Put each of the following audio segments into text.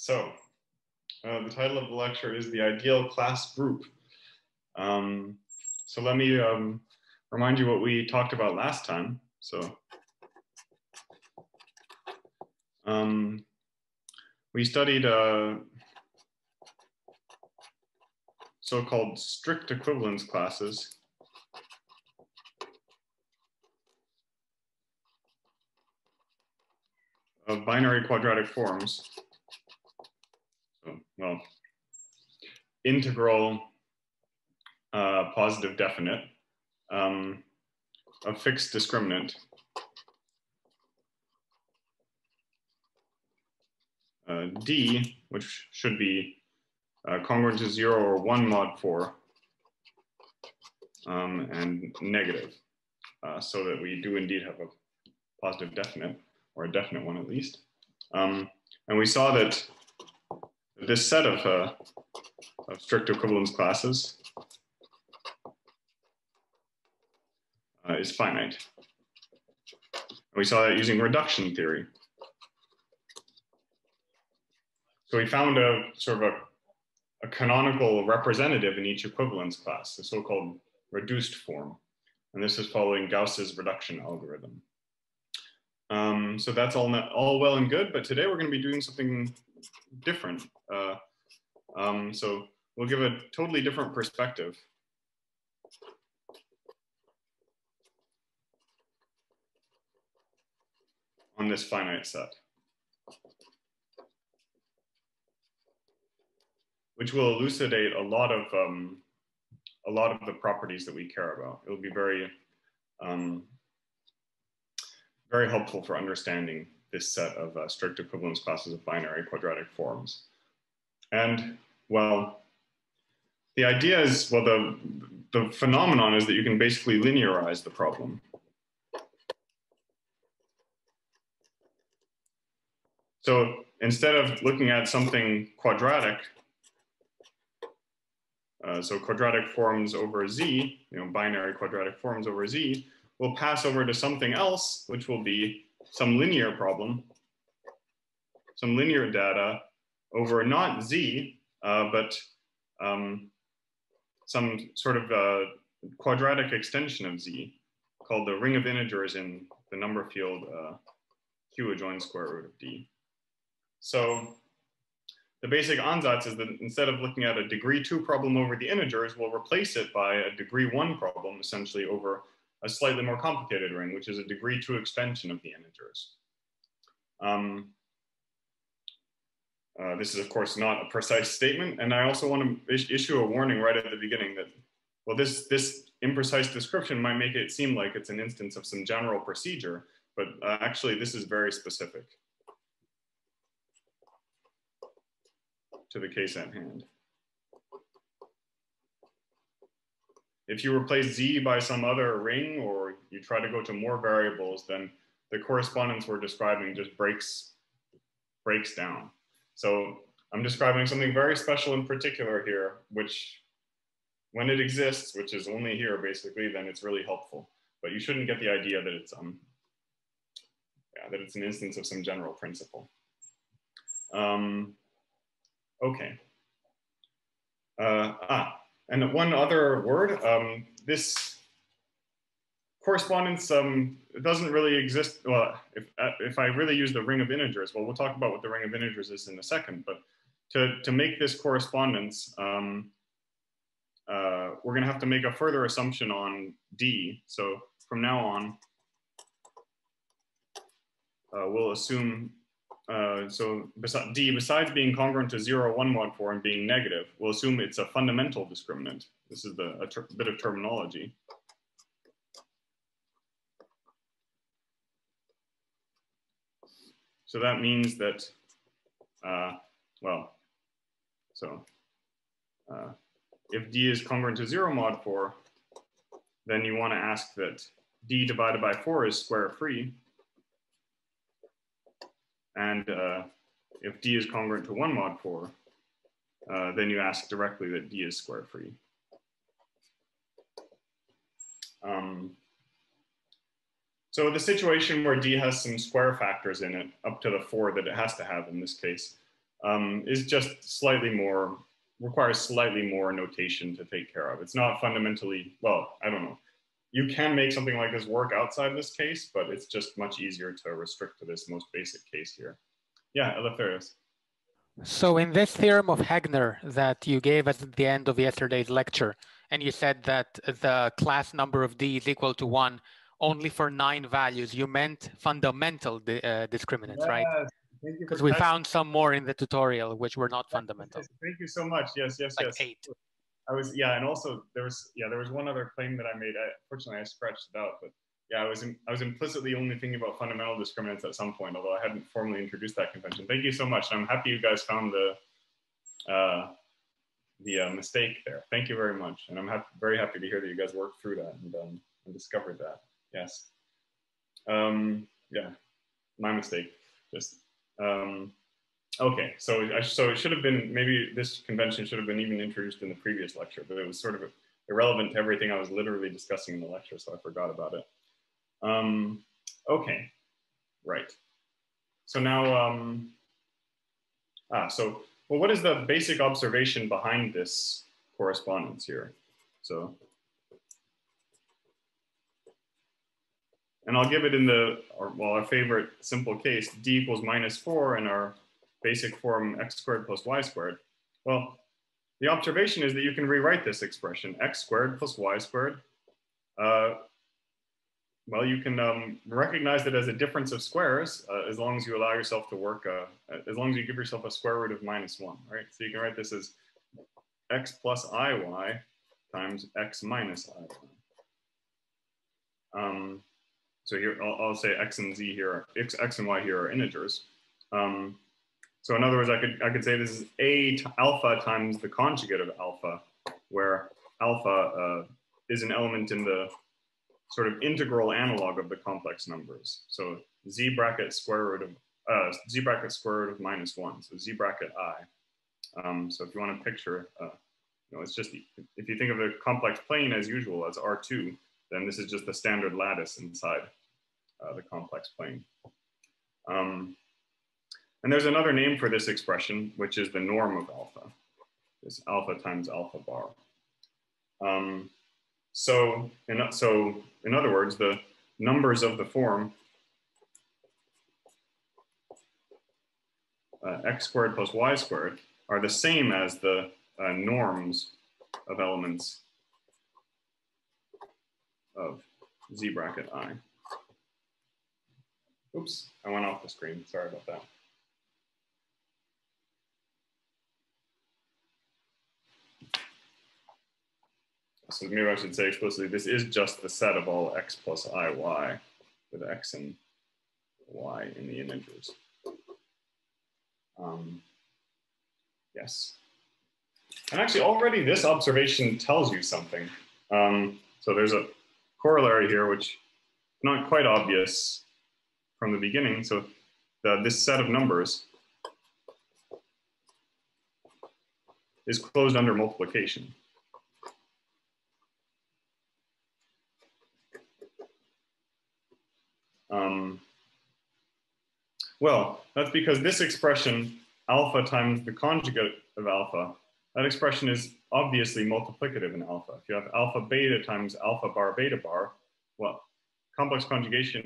So the title of the lecture is The Ideal Class Group. So let me remind you what we talked about last time. So we studied so-called strict equivalence classes. Of binary quadratic forms. So, well, integral positive definite of fixed discriminant D, which should be congruent to 0 or 1 mod 4 and negative, so that we do indeed have a positive definite, or a definite one at least. And we saw that this set of strict equivalence classes is finite. And we saw that using reduction theory. So we found a sort of a canonical representative in each equivalence class, the so-called reduced form. And this is following Gauss's reduction algorithm. So that's all well and good, but today we're going to be doing something different. So we'll give a totally different perspective. On this finite set. Which will elucidate a lot of the properties that we care about. It'll be very, very helpful for understanding this set of strict equivalence classes of binary quadratic forms. And well, the idea is, well, the phenomenon is that you can basically linearize the problem. So instead of looking at something quadratic, so quadratic forms over Z, you know, binary quadratic forms over Z, we'll pass over to something else, which will be some linear problem, some linear data over not Z, but some sort of quadratic extension of Z called the ring of integers in the number field Q adjoint square root of D. So the basic ansatz is that instead of looking at a degree 2 problem over the integers, we'll replace it by a degree 1 problem essentially over a slightly more complicated ring, which is a degree 2 extension of the integers. This is, of course, not a precise statement. And I also want to issue a warning right at the beginning that, well, this imprecise description might make it seem like it's an instance of some general procedure, but actually this is very specific to the case at hand. If you replace Z by some other ring, or you try to go to more variables, then the correspondence we're describing just breaks down. So I'm describing something very special in particular here, which when it exists, which is only here basically, then it's really helpful. But you shouldn't get the idea that it's that it's an instance of some general principle. Okay. And one other word, this correspondence doesn't really exist. Well, if I really use the ring of integers, well, we'll talk about what the ring of integers is in a second, but to make this correspondence, we're gonna have to make a further assumption on D. So from now on, we'll assume, so D, besides being congruent to 0, 1 mod 4 and being negative, we'll assume it's a fundamental discriminant. This is a bit of terminology. So that means that, if D is congruent to 0 mod 4, then you want to ask that D divided by 4 is square free. And if D is congruent to 1 mod 4, then you ask directly that D is square free. So the situation where D has some square factors in it, up to the 4 that it has to have in this case, is just slightly more, requires slightly more notation to take care of. It's not fundamentally, well, I don't know. You can make something like this work outside this case, but it's just much easier to restrict to this most basic case here. Yeah, Eleftherios. So in this theorem of Heegner that you gave us at the end of yesterday's lecture, and you said that the class number of D is equal to 1 only for 9 values, you meant fundamental discriminants, yes, right? Because we found some more in the tutorial which were not fundamental. Thank you so much. Yes, yes, like yes. 8. I was, yeah, and also there was, yeah, there was one other claim that I made. Fortunately, I scratched it out, but yeah, I was implicitly only thinking about fundamental discriminants at some point, although I hadn't formally introduced that convention. Thank you so much. I'm happy you guys found the mistake there. Thank you very much, and I'm very happy to hear that you guys worked through that and discovered that. Yes. Yeah, my mistake. Just. Okay, so it should have been, maybe this convention should have been even introduced in the previous lecture, but it was sort of irrelevant to everything I was literally discussing in the lecture, so I forgot about it. Okay, right. So now, well, what is the basic observation behind this correspondence here? So, and I'll give it in the, well, our favorite simple case, D equals -4 in our basic form x² + y². Well, the observation is that you can rewrite this expression, x² + y². Well, you can recognize it as a difference of squares as long as you allow yourself to work, as long as you give yourself a √(-1), right? So you can write this as x + iy times x - iy. So here, I'll say x and z here, x and y here are integers. So in other words, I could say this is alpha times the conjugate of alpha, where alpha is an element in the sort of integral analog of the complex numbers. So z bracket square root of minus one, so z bracket i. So if you want to picture, you know, it's just, if you think of the complex plane as usual as R2, then this is just the standard lattice inside the complex plane. And there's another name for this expression, which is the norm of alpha. It's alpha times alpha bar. So in other words, the numbers of the form x² + y² are the same as the norms of elements of z bracket i. Oops, I went off the screen. Sorry about that. So maybe I should say explicitly, this is just the set of all x + iy with x and y in the integers. Yes. And actually already this observation tells you something. So there's a corollary here, which is not quite obvious from the beginning. So this set of numbers is closed under multiplication. Well, that's because this expression, alpha times the conjugate of alpha, that expression is obviously multiplicative in alpha. If you have alpha beta times alpha bar beta bar, well, complex conjugation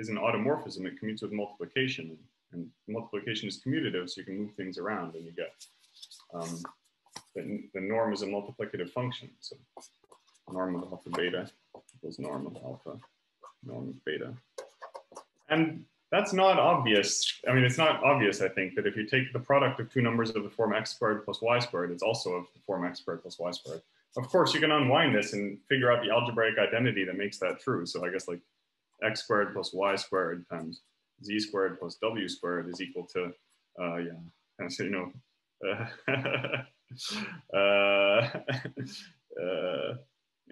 is an automorphism. It commutes with multiplication, and multiplication is commutative, so you can move things around and you get the norm is a multiplicative function. So norm of alpha beta equals norm of alpha, norm of beta. And that's not obvious. I mean, it's not obvious, I think, that if you take the product of two numbers of the form x² + y², it's also of the form x² + y². Of course, you can unwind this and figure out the algebraic identity that makes that true. So I guess like x² + y² times z² + w² is equal to, yeah, so you know,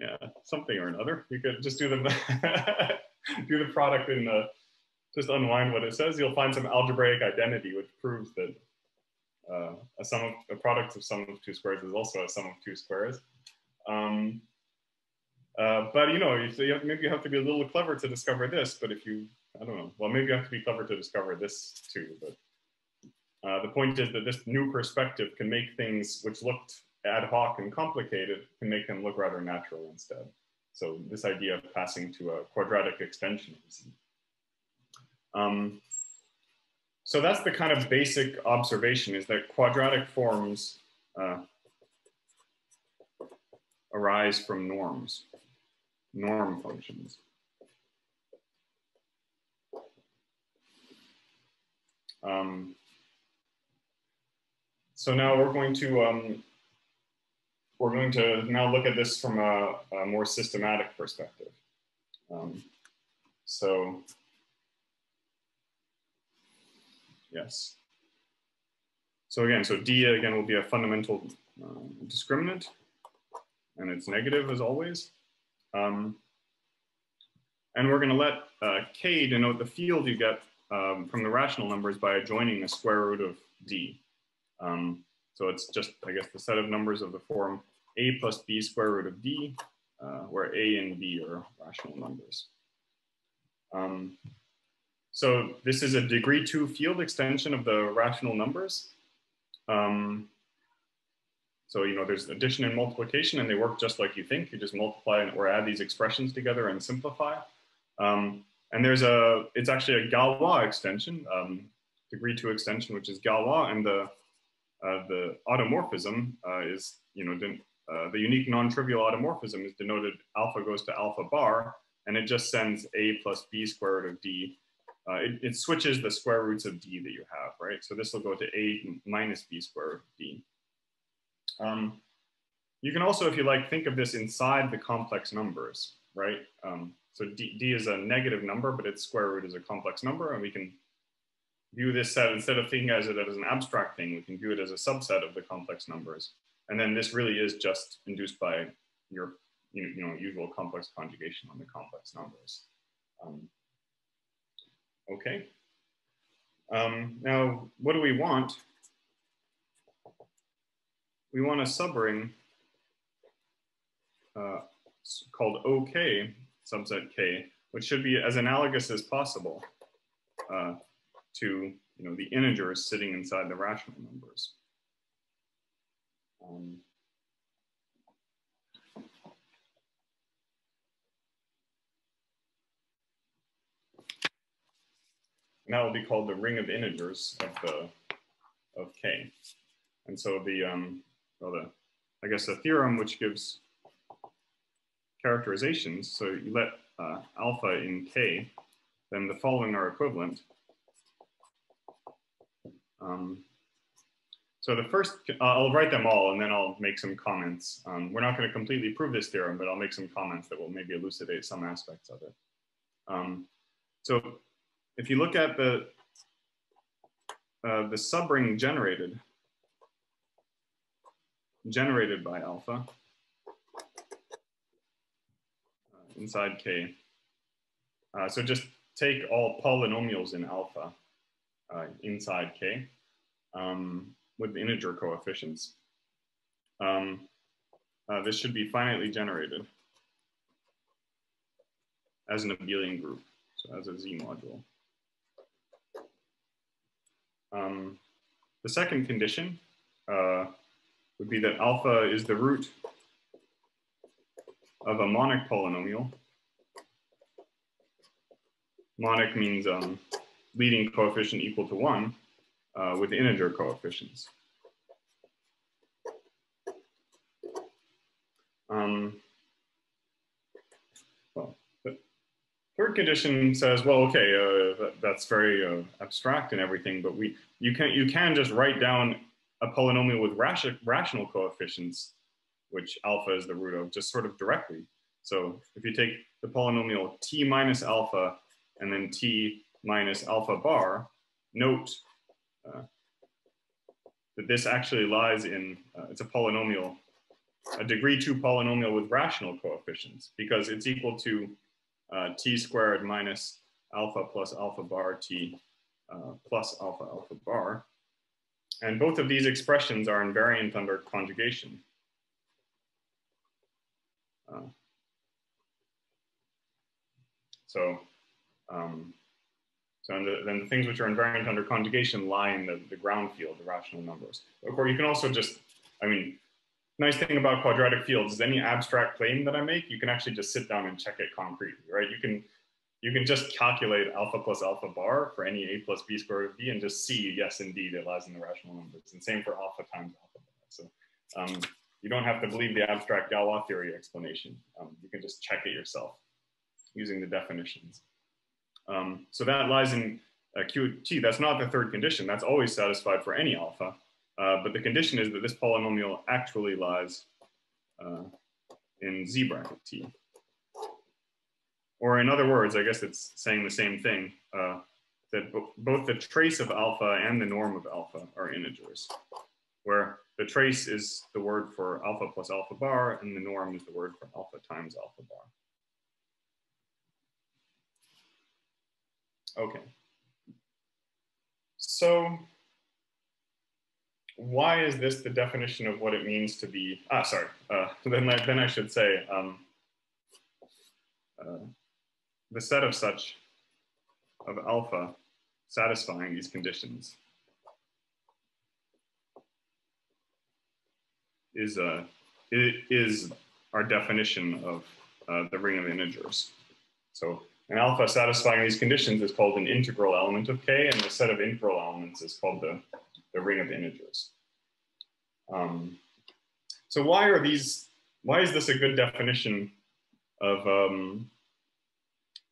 yeah, something or another. You could just do the, do the product in the, just unwind what it says, you'll find some algebraic identity which proves that a product of sum of two squares is also a sum of two squares. But you know, maybe you have to be a little clever to discover this, but if you, I don't know, well, maybe you have to be clever to discover this too, but The point is that this new perspective can make things which looked ad hoc and complicated, can make them look rather natural instead. So this idea of passing to a quadratic extension. So that's the kind of basic observation, is that quadratic forms arise from norms, norm functions. So now we're going to now look at this from a more systematic perspective. So, yes. So again, so D again will be a fundamental discriminant, and it's negative as always. And we're going to let K denote the field you get from the rational numbers by adjoining the square root of D. So it's just, I guess, the set of numbers of the form a plus b square root of d, where a and b are rational numbers. So this is a degree 2 field extension of the rational numbers. So, you know, there's addition and multiplication, and they work just like you think. You just multiply or add these expressions together and simplify. And there's a, it's actually a Galois extension, degree 2 extension, which is Galois, and the automorphism is, you know, the unique non-trivial automorphism is denoted alpha goes to alpha bar, and it just sends a plus b square root of d. It switches the square roots of d that you have, right? So this will go to a minus b square root of d. You can also, if you like, think of this inside the complex numbers, right? So d is a negative number, but its square root is a complex number, and we can view this set, instead of thinking as it as an abstract thing, we can view it as a subset of the complex numbers. And then this really is just induced by your usual complex conjugation on the complex numbers. Okay. Now, what do we want? We want a subring called OK, subset K, which should be as analogous as possible to the integers sitting inside the rational numbers. And that will be called the ring of integers of K. And so the I guess the theorem which gives characterizations. So you let alpha in K, then the following are equivalent. So the first, I'll write them all and then I'll make some comments. We're not going to completely prove this theorem, but I'll make some comments that will maybe elucidate some aspects of it. So if you look at the subring generated by alpha inside K, so just take all polynomials in alpha inside K with the integer coefficients. This should be finitely generated as an abelian group, so as a Z module. The second condition would be that alpha is the root of a monic polynomial. Monic means leading coefficient equal to 1 with integer coefficients. Well, the third condition says, well, okay, that's very abstract and everything, but you can just write down a polynomial with rational coefficients, which alpha is the root of, just sort of directly. So if you take the polynomial t minus alpha and then t minus alpha bar, note that this actually lies in, it's a polynomial, a degree 2 polynomial with rational coefficients, because it's equal to t squared minus alpha plus alpha bar t plus alpha alpha bar. And both of these expressions are invariant under conjugation. So So then the things which are invariant under conjugation lie in the ground field, the rational numbers. Of course, you can also just, I mean, nice thing about quadratic fields is any abstract claim that I make, you can actually just sit down and check it concretely, right? You can just calculate alpha plus alpha bar for any a plus b squared of b and just see, yes, indeed, it lies in the rational numbers. And same for alpha times alpha bar. So you don't have to believe the abstract Galois theory explanation. You can just check it yourself using the definitions. So that lies in QT. That's not the third condition. That's always satisfied for any alpha. But the condition is that this polynomial actually lies in Z bracket T. Or in other words, I guess it's saying the same thing, that both the trace of alpha and the norm of alpha are integers, where the trace is the word for alpha plus alpha bar, and the norm is the word for alpha times alpha bar. Okay. So why is this the definition of what it means to be, then I should say, the set of such of alpha satisfying these conditions is our definition of the ring of integers. So an alpha satisfying these conditions is called an integral element of K, and the set of integral elements is called the ring of integers. So why is this a good definition of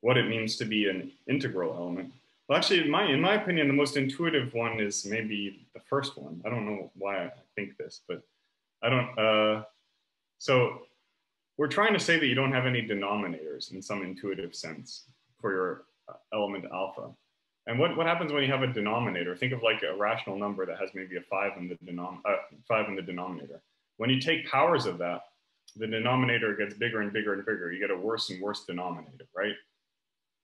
what it means to be an integral element? Well, actually, in my opinion, the most intuitive one is maybe the first one. I don't know why I think this, but I don't, so we're trying to say that you don't have any denominators in some intuitive sense for your element alpha. And what happens when you have a denominator? Think of like a rational number that has maybe a 5 in the denominator. When you take powers of that, the denominator gets bigger and bigger and bigger. You get a worse and worse denominator, right?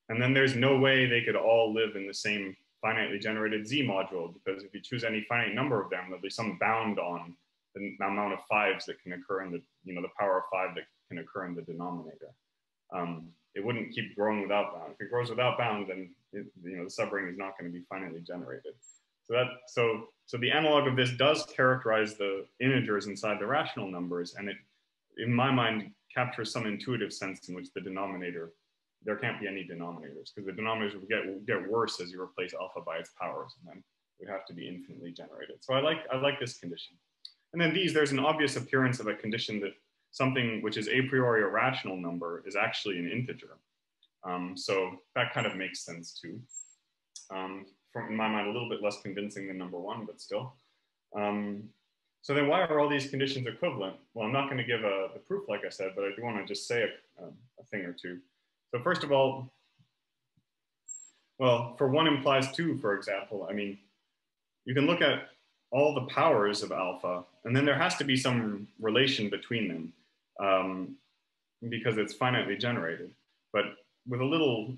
And then there's no way they could all live in the same finitely generated Z module, because if you choose any finite number of them, there'll be some bound on the amount of 5s that can occur in the, you know, the power of 5 that can occur in the denominator. It wouldn't keep growing without bound. If it grows without bound, then it, you know, the subring is not going to be finitely generated. So that, so the analog of this does characterize the integers inside the rational numbers, and it, in my mind, captures some intuitive sense in which the denominator, there can't be any denominators, because the denominators would get worse as you replace alpha by its powers, and then it would have to be infinitely generated. So I like this condition. And then these, there's an obvious appearance of a condition that something which is a priori a rational number is actually an integer. So that kind of makes sense too. From, in my mind, a little bit less convincing than number one, but still. So then why are all these conditions equivalent? Well, I'm not going to give the proof, like I said, but I do want to just say a thing or two. So first of all, well, for 1 implies 2, for example, I mean, you can look at all the powers of alpha, and then there has to be some relation between them because it's finitely generated. But with a little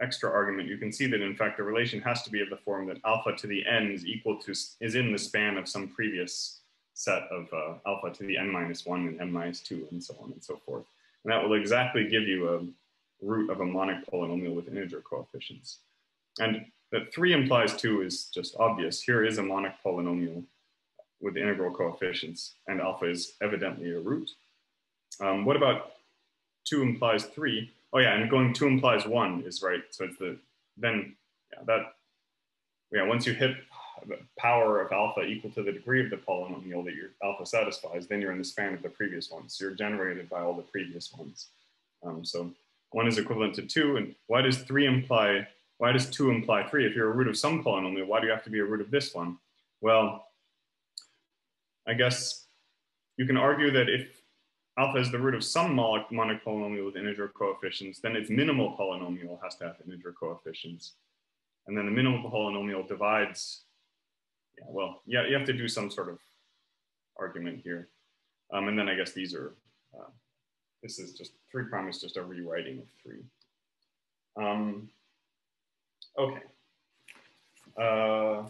extra argument, you can see that, in fact, the relation has to be of the form that alpha to the n is equal to, is in the span of some previous set of alpha to the n-1 and n-2 and so on and so forth. And that will exactly give you a root of a monic polynomial with integer coefficients. And that 3 implies 2 is just obvious. Here is a monic polynomial with integral coefficients, and alpha is evidently a root. What about 2 implies 3? Oh yeah, and going 2 implies 1 is right. So it's the, then, yeah, that, yeah, once you hit the power of alpha equal to the degree of the polynomial that your alpha satisfies, then you're in the span of the previous ones. So you're generated by all the previous ones. So 1 is equivalent to 2, and why does 2 imply 3? If you're a root of some polynomial, why do you have to be a root of this one? Well, I guess you can argue that if alpha is the root of some monic polynomial with integer coefficients, then its minimal polynomial has to have integer coefficients. And then the minimal polynomial divides, yeah, well, yeah, you have to do some sort of argument here. And then I guess these are, this is just, 3' is just a rewriting of 3. Okay.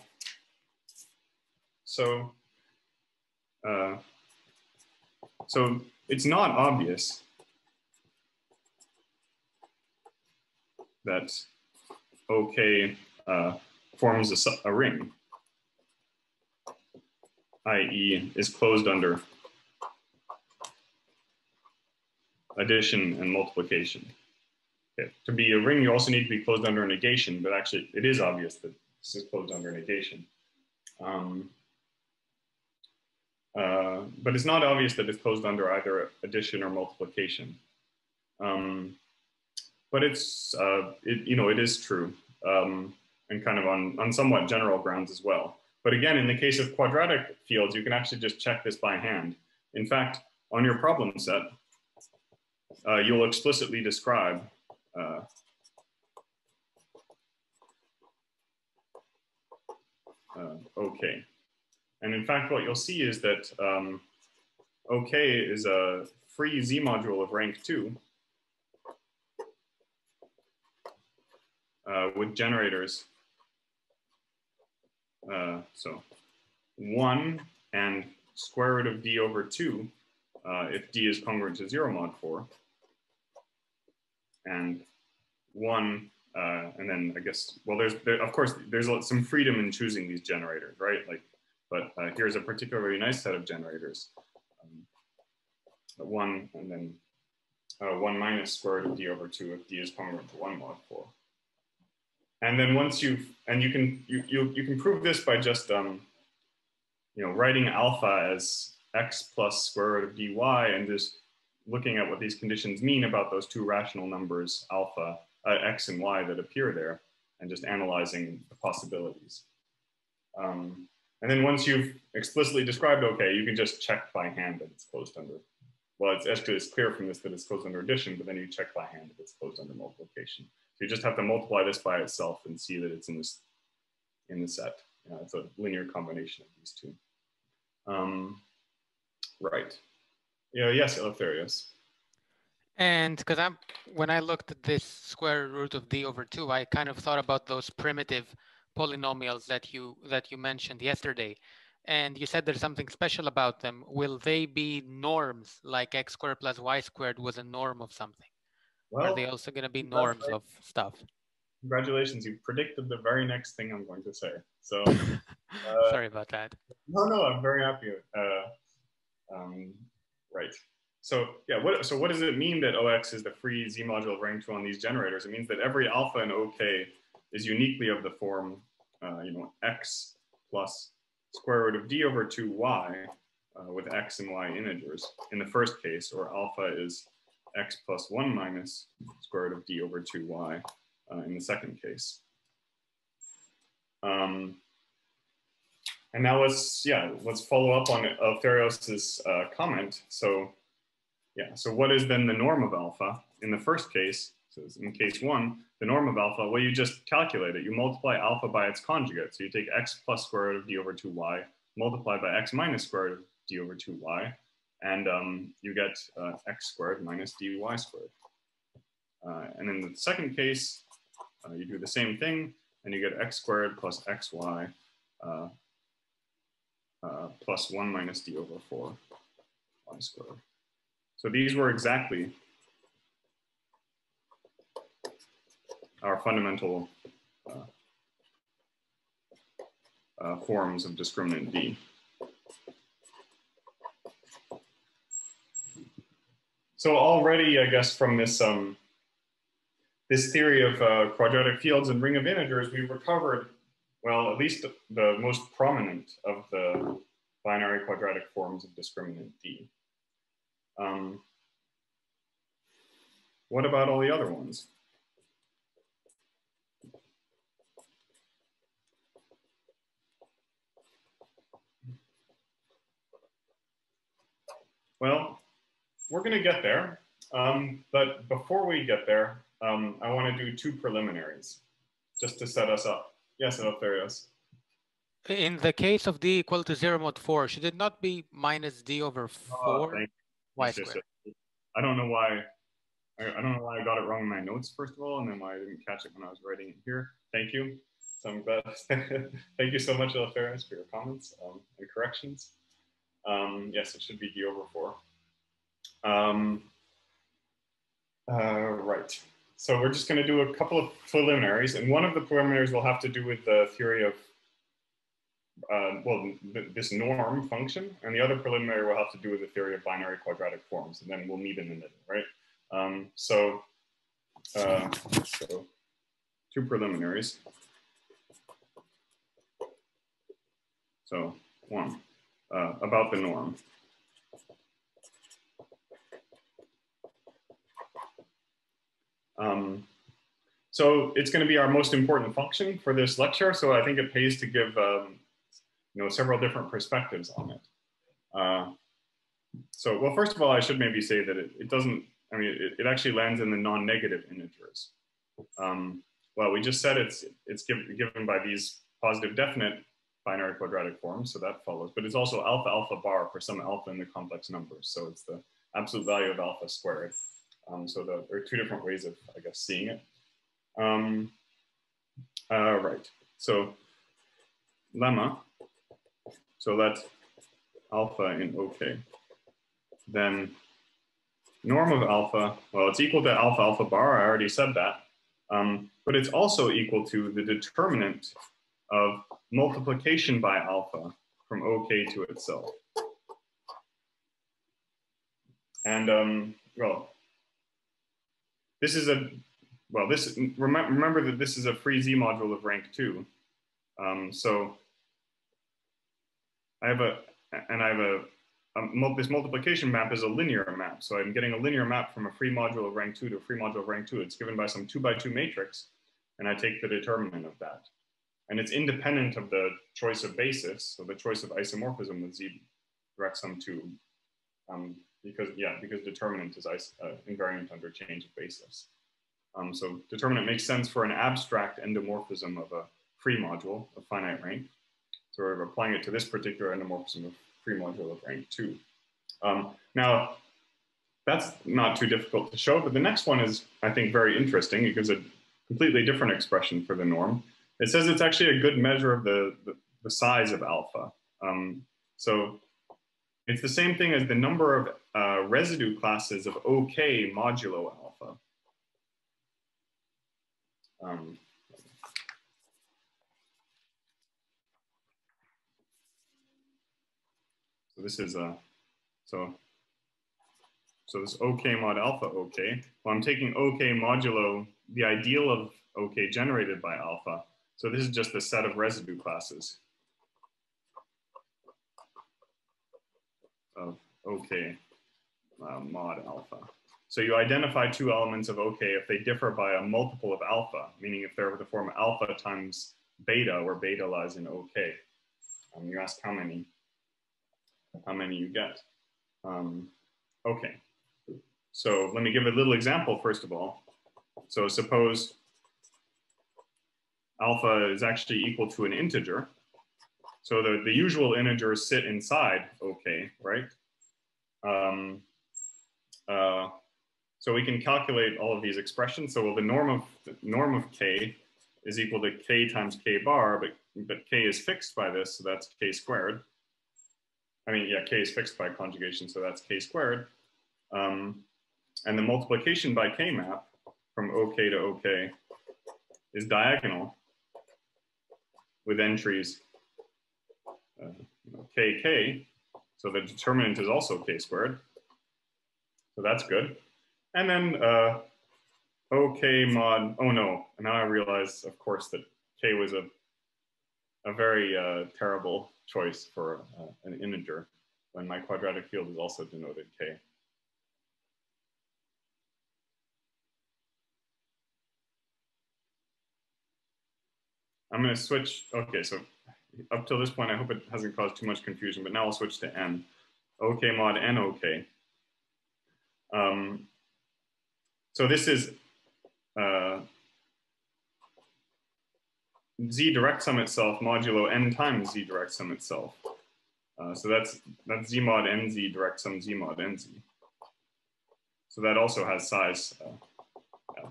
So it's not obvious that OK forms a ring, i.e. is closed under addition and multiplication. Okay. To be a ring, you also need to be closed under negation, but actually it is obvious that this is closed under negation. But it's not obvious that it's closed under either addition or multiplication. But it's, you know, it is true, and kind of on somewhat general grounds as well. But again, in the case of quadratic fields, you can actually just check this by hand. In fact, on your problem set, you'll explicitly describe OK. And in fact, what you'll see is that OK is a free Z module of rank 2 with generators. So 1 and square root of d over 2 if d is congruent to 0 mod 4. And 1, and then I guess, well, of course, there's some freedom in choosing these generators, right? Like, but here's a particularly nice set of generators. 1 and then 1 minus square root of d over 2 if d is congruent to 1 mod 4. And then once you've, and you can prove this by just, you know, writing alpha as x plus square root of dy and just looking at what these conditions mean about those two rational numbers, alpha, x and y that appear there, and just analyzing the possibilities. And then once you've explicitly described OK, you can just check by hand that it's closed under, well, it's actually, it's clear from this that it's closed under addition, but then you check by hand that it's closed under multiplication. You just have to multiply this by itself and see that it's in the set. You know, it's a linear combination of these two. Right. Yeah. Yes, Eleftherios. And because when I looked at this square root of d over 2, I kind of thought about those primitive polynomials that you mentioned yesterday. And you said there's something special about them. Will they be norms, like x squared plus y squared was a norm of something? Well, are they also going to be norms of stuff? Congratulations, you predicted the very next thing I'm going to say. So, sorry about that. No, no, I'm very happy. Right. So yeah, so what does it mean that OX is the free Z module of rank 2 on these generators? It means that every alpha in OK is uniquely of the form, you know, x plus square root of d over 2y with x and y integers in the first case, or alpha is x plus 1 minus square root of d over 2y in the second case. And now let's follow up on Eleftherios's comment. So yeah, so what is then the norm of alpha in the first case? So in case 1, the norm of alpha, well, you just calculate it. You multiply alpha by its conjugate. So you take x plus square root of d over 2y, multiply by x minus square root of d over 2y, and you get x squared minus dy squared. And in the second case, you do the same thing, and you get x squared plus xy plus 1 minus d over 4 y squared. So these were exactly our fundamental forms of discriminant D. So already, I guess, from this, this theory of quadratic fields and ring of integers, we've recovered, well, at least the most prominent of the binary quadratic forms of discriminant D. What about all the other ones? Well, we're going to get there, but before we get there, I want to do two preliminaries just to set us up. Yes, Eleftherios. In the case of d equal to 0 mod 4, should it not be minus d over 4 y squared? I don't know why. I don't know why I got it wrong in my notes, first of all, and then why I didn't catch it when I was writing it here. Thank you. So I'm glad. Thank you so much, Eleftherios, for your comments and corrections. Yes, it should be d over 4. Right. So we're just going to do a couple of preliminaries, and one of the preliminaries will have to do with the theory of, this norm function, and the other preliminary will have to do with the theory of binary quadratic forms, and then we'll meet in the middle, right? So two preliminaries. So one, about the norm. So it's going to be our most important function for this lecture. So I think it pays to give, several different perspectives on it. Well, first of all, I should maybe say that it actually lands in the non-negative integers. Well, we just said it's given by these positive definite binary quadratic forms, so that follows, but it's also alpha alpha bar for some alpha in the complex numbers. So it's the absolute value of alpha squared. So there are two different ways of, I guess, seeing it. Right, so lemma, so let alpha in OK. Then norm of alpha, well, it's equal to alpha alpha bar, I already said that. But it's also equal to the determinant of multiplication by alpha from OK to itself. And, remember that this is a free Z module of rank 2. So this multiplication map is a linear map. So I'm getting a linear map from a free module of rank 2 to a free module of rank 2. It's given by some 2 by 2 matrix, and I take the determinant of that. And it's independent of the choice of basis, so the choice of isomorphism with Z direct sum 2. Because determinant is invariant under change of basis. So determinant makes sense for an abstract endomorphism of a free module of finite rank. So we're applying it to this particular endomorphism of free module of rank 2. Now, that's not too difficult to show, but the next one is, I think, very interesting. It gives a completely different expression for the norm. It says it's actually a good measure of the size of alpha. So it's the same thing as the number of residue classes of OK modulo alpha. So this is so this OK mod alpha OK. Well, I'm taking OK modulo the ideal of OK generated by alpha. So this is just the set of residue classes of OK mod alpha. So you identify two elements of OK if they differ by a multiple of alpha, meaning if they're the form alpha times beta, where beta lies in OK. You ask how many you get. OK. So let me give a little example, first of all. So suppose alpha is actually equal to an integer. So the usual integers sit inside OK, right? So we can calculate all of these expressions. So the norm of K is equal to K times K bar, but K is fixed by this, so that's K squared. K is fixed by conjugation, so that's K squared. And the multiplication by K map from OK to OK is diagonal with entries KK, so the determinant is also K squared, so that's good. And then OK mod, now I realize, of course, that K was a very terrible choice for an integer when my quadratic field is also denoted K. I'm going to switch, OK, so up till this point, I hope it hasn't caused too much confusion, but now I'll switch to N. OK mod N OK. So this is Z direct sum itself modulo N times Z direct sum itself. So that's Z mod NZ direct sum Z mod NZ. So that also has size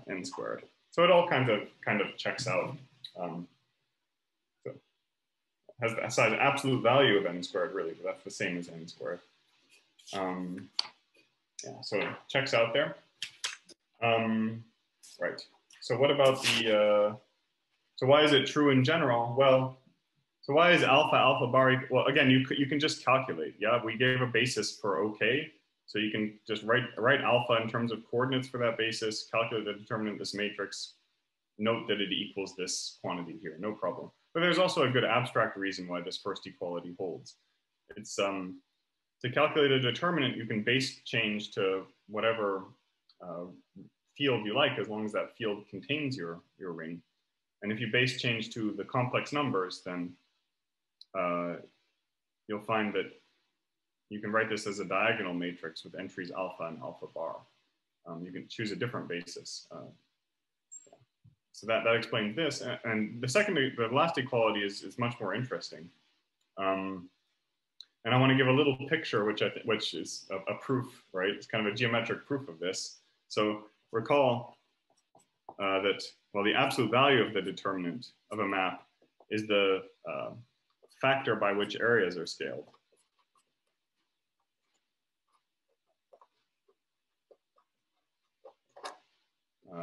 N squared. So it all kind of checks out. Has the size absolute value of N squared, really, but that's the same as N squared. So it checks out there. Right. So what about the, so why is it true in general? Well, so why is alpha bar equal? Well, again, you can just calculate. Yeah, we gave a basis for OK. So you can just write alpha in terms of coordinates for that basis, calculate the determinant of this matrix, note that it equals this quantity here, no problem. But there's also a good abstract reason why this first equality holds. It's to calculate a determinant, you can base change to whatever field you like, as long as that field contains your ring. And if you base change to the complex numbers, then you'll find that you can write this as a diagonal matrix with entries alpha and alpha bar. You can choose a different basis. So that explains this. And the last equality is much more interesting. And I want to give a little picture, which is a proof, right? It's kind of a geometric proof of this. So recall that, well, the absolute value of the determinant of a map is the factor by which areas are scaled.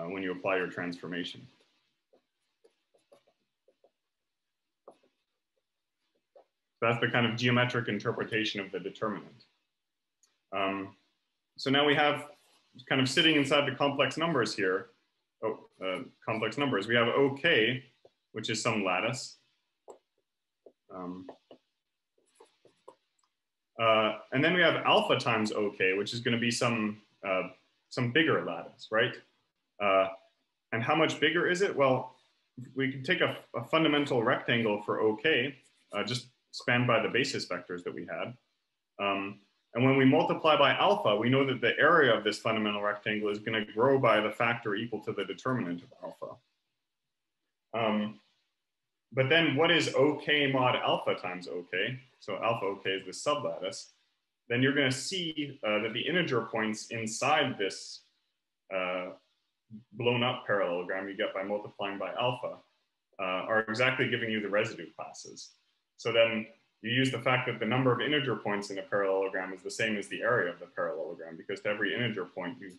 When you apply your transformation. That's the kind of geometric interpretation of the determinant. So now we have kind of sitting inside the complex numbers here. Complex numbers. We have OK, which is some lattice. And then we have alpha times OK, which is going to be some bigger lattice, right? And how much bigger is it? Well, we can take a fundamental rectangle for OK, just spanned by the basis vectors that we had. And when we multiply by alpha, we know that the area of this fundamental rectangle is going to grow by the factor equal to the determinant of alpha. But then what is OK mod alpha times OK? So alpha OK is the sublattice. Then you're going to see that the integer points inside this blown up parallelogram you get by multiplying by alpha are exactly giving you the residue classes. So then you use the fact that the number of integer points in a parallelogram is the same as the area of the parallelogram, because to every integer point you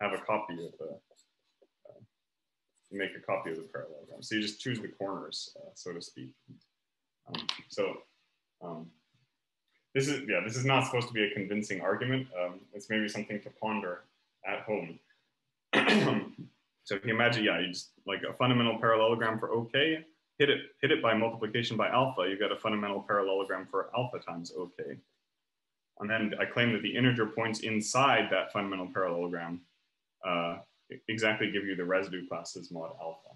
have a copy of the, you make a copy of the parallelogram. So you just choose the corners, so to speak. This is not supposed to be a convincing argument. It's maybe something to ponder at home. So if you imagine, yeah, you just like a fundamental parallelogram for OK, hit it by multiplication by alpha, you get a fundamental parallelogram for alpha times OK. And then I claim that the integer points inside that fundamental parallelogram exactly give you the residue classes mod alpha.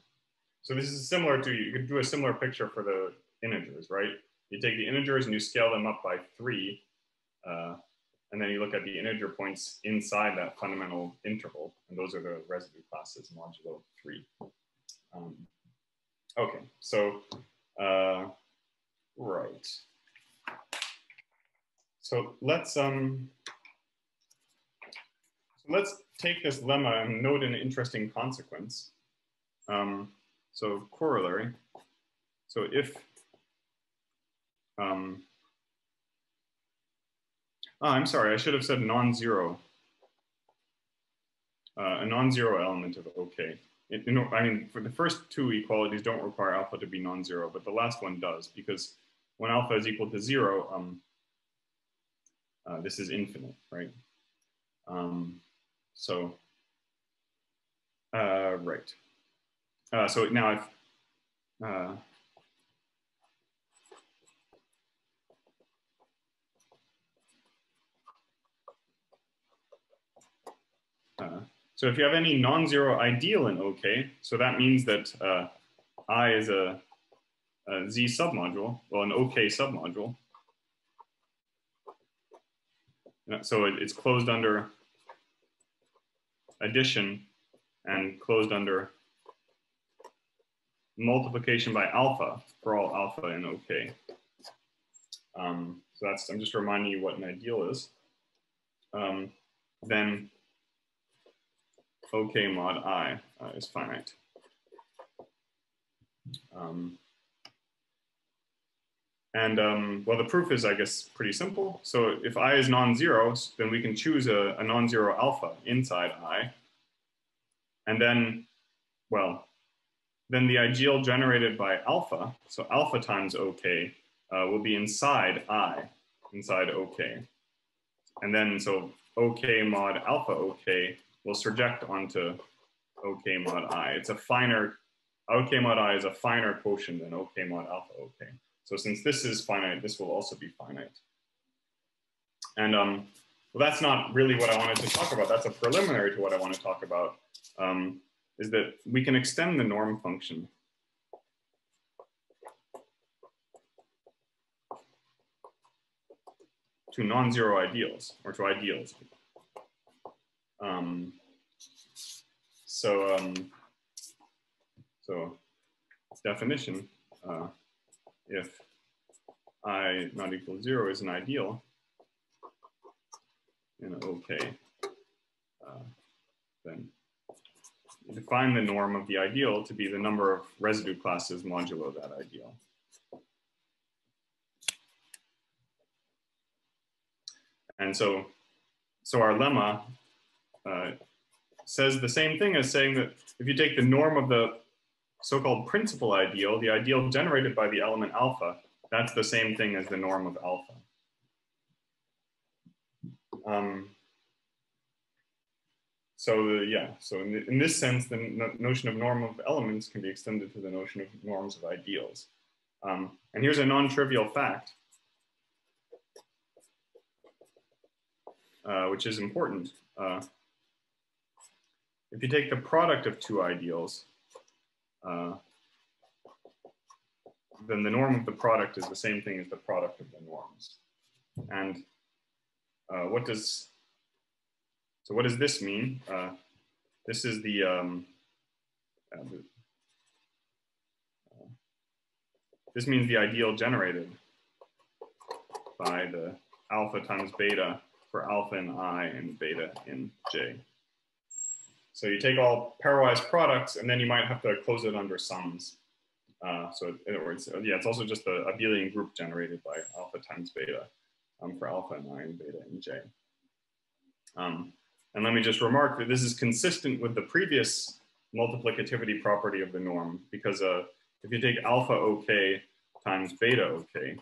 So this is similar to, you could do a similar picture for the integers, right? You take the integers and you scale them up by 3, and then you look at the integer points inside that fundamental interval, and those are the residue classes modulo 3. Okay, so, right. So let's take this lemma and note an interesting consequence. So corollary. So if, oh, I'm sorry, I should have said non-zero, a non-zero element of OK. For the first two equalities don't require alpha to be non-zero, but the last one does, because when alpha is equal to 0, this is infinite, right? So now if, so if you have any non-zero ideal in OK, so that means that I is a Z submodule, well, an OK submodule. So it's closed under addition and closed under multiplication by alpha for all alpha in OK. So that's, I'm just reminding you what an ideal is. Then OK mod I is finite. Well, the proof is, I guess, pretty simple. So if I is non-zero, then we can choose a non-zero alpha inside I. And then well, then the ideal generated by alpha, so alpha times OK, will be inside I, inside OK. And then so OK mod alpha OK will surject onto OK mod I. It's a finer, OK mod I is a finer quotient than OK mod alpha OK. So since this is finite, this will also be finite. And well, that's not really what I wanted to talk about. That's a preliminary to what I want to talk about, is that we can extend the norm function. To non-zero ideals, or to ideals. So definition, if I not equal to 0 is an ideal, and okay, then you define the norm of the ideal to be the number of residue classes modulo that ideal. And so our lemma says the same thing as saying that if you take the norm of the so-called principal ideal, the ideal generated by the element alpha, that's the same thing as the norm of alpha. So in this sense, the notion of norm of elements can be extended to the notion of norms of ideals. And here's a non-trivial fact, which is important. If you take the product of two ideals, then the norm of the product is the same thing as the product of the norms. And what does this mean? This is this means the ideal generated by the alpha times beta for alpha in I and beta in J. So you take all pairwise products, and then you might have to close it under sums. So in other words, yeah, it's also just the abelian group generated by alpha times beta for alpha in I and beta in J. And let me just remark that this is consistent with the previous multiplicativity property of the norm, because if you take alpha OK times beta OK,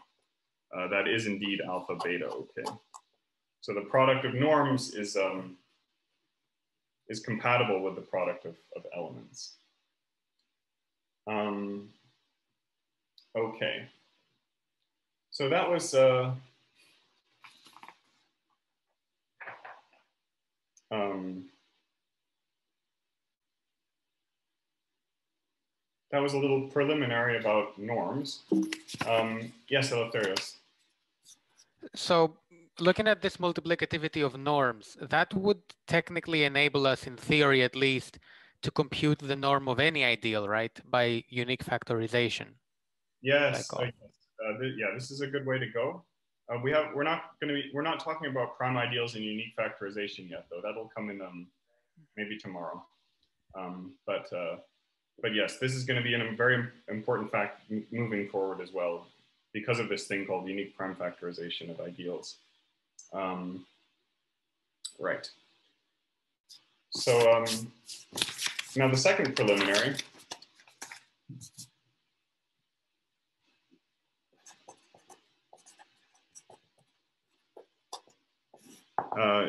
that is indeed alpha beta OK. So the product of norms is compatible with the product of elements. Okay. So that was a little preliminary about norms. Yes, Eleftherios. So, looking at this multiplicativity of norms, that would technically enable us, in theory at least, to compute the norm of any ideal, right? By unique factorization. Yes. Yeah, this is a good way to go. We're not talking about prime ideals and unique factorization yet, though. That'll come in maybe tomorrow. But yes, this is going to be a very important fact moving forward as well, because of this thing called unique prime factorization of ideals. Right. So now the second preliminary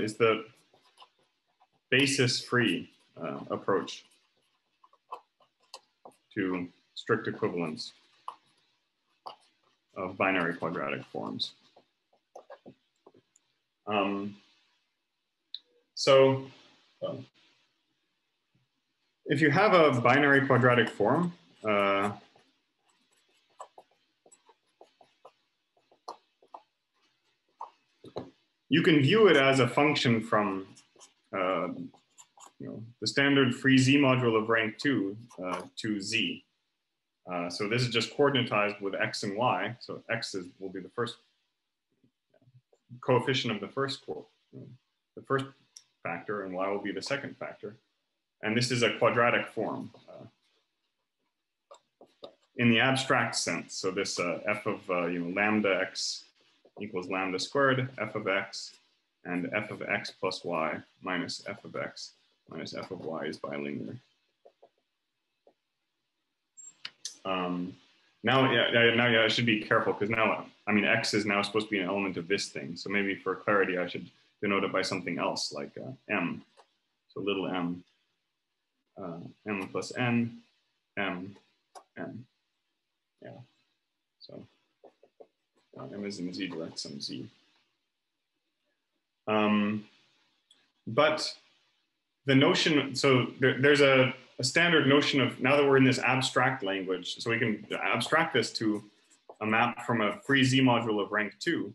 is the basis-free approach to strict equivalence of binary quadratic forms. So if you have a binary quadratic form, you can view it as a function from the standard free Z module of rank 2 to Z. So this is just coordinatized with X and Y. So X will be the first coefficient of the first factor, and Y will be the second factor. And this is a quadratic form in the abstract sense. So this f of lambda x equals lambda squared, f of x, and f of x plus y minus f of y is bilinear. Now I should be careful, because now, I mean, X is now supposed to be an element of this thing. So maybe for clarity, I should denote it by something else, like M. So little m, m plus n, m, n. Yeah. So m is in z direct sum z. But the notion, so there's a standard notion of, now that we're in this abstract language, so we can abstract this to a map from a free Z module of rank 2.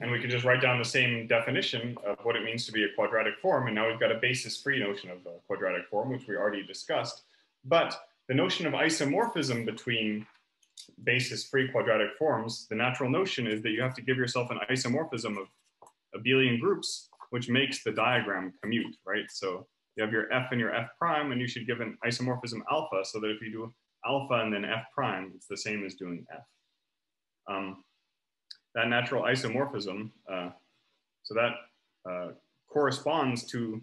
And we can just write down the same definition of what it means to be a quadratic form. And now we've got a basis-free notion of a quadratic form, which we already discussed. But the notion of isomorphism between basis-free quadratic forms, the natural notion is that you have to give yourself an isomorphism of abelian groups, which makes the diagram commute, right? So you have your f and your f prime, and you should give an isomorphism alpha, so that if you do alpha and then f prime, it's the same as doing f. That natural isomorphism, so that corresponds to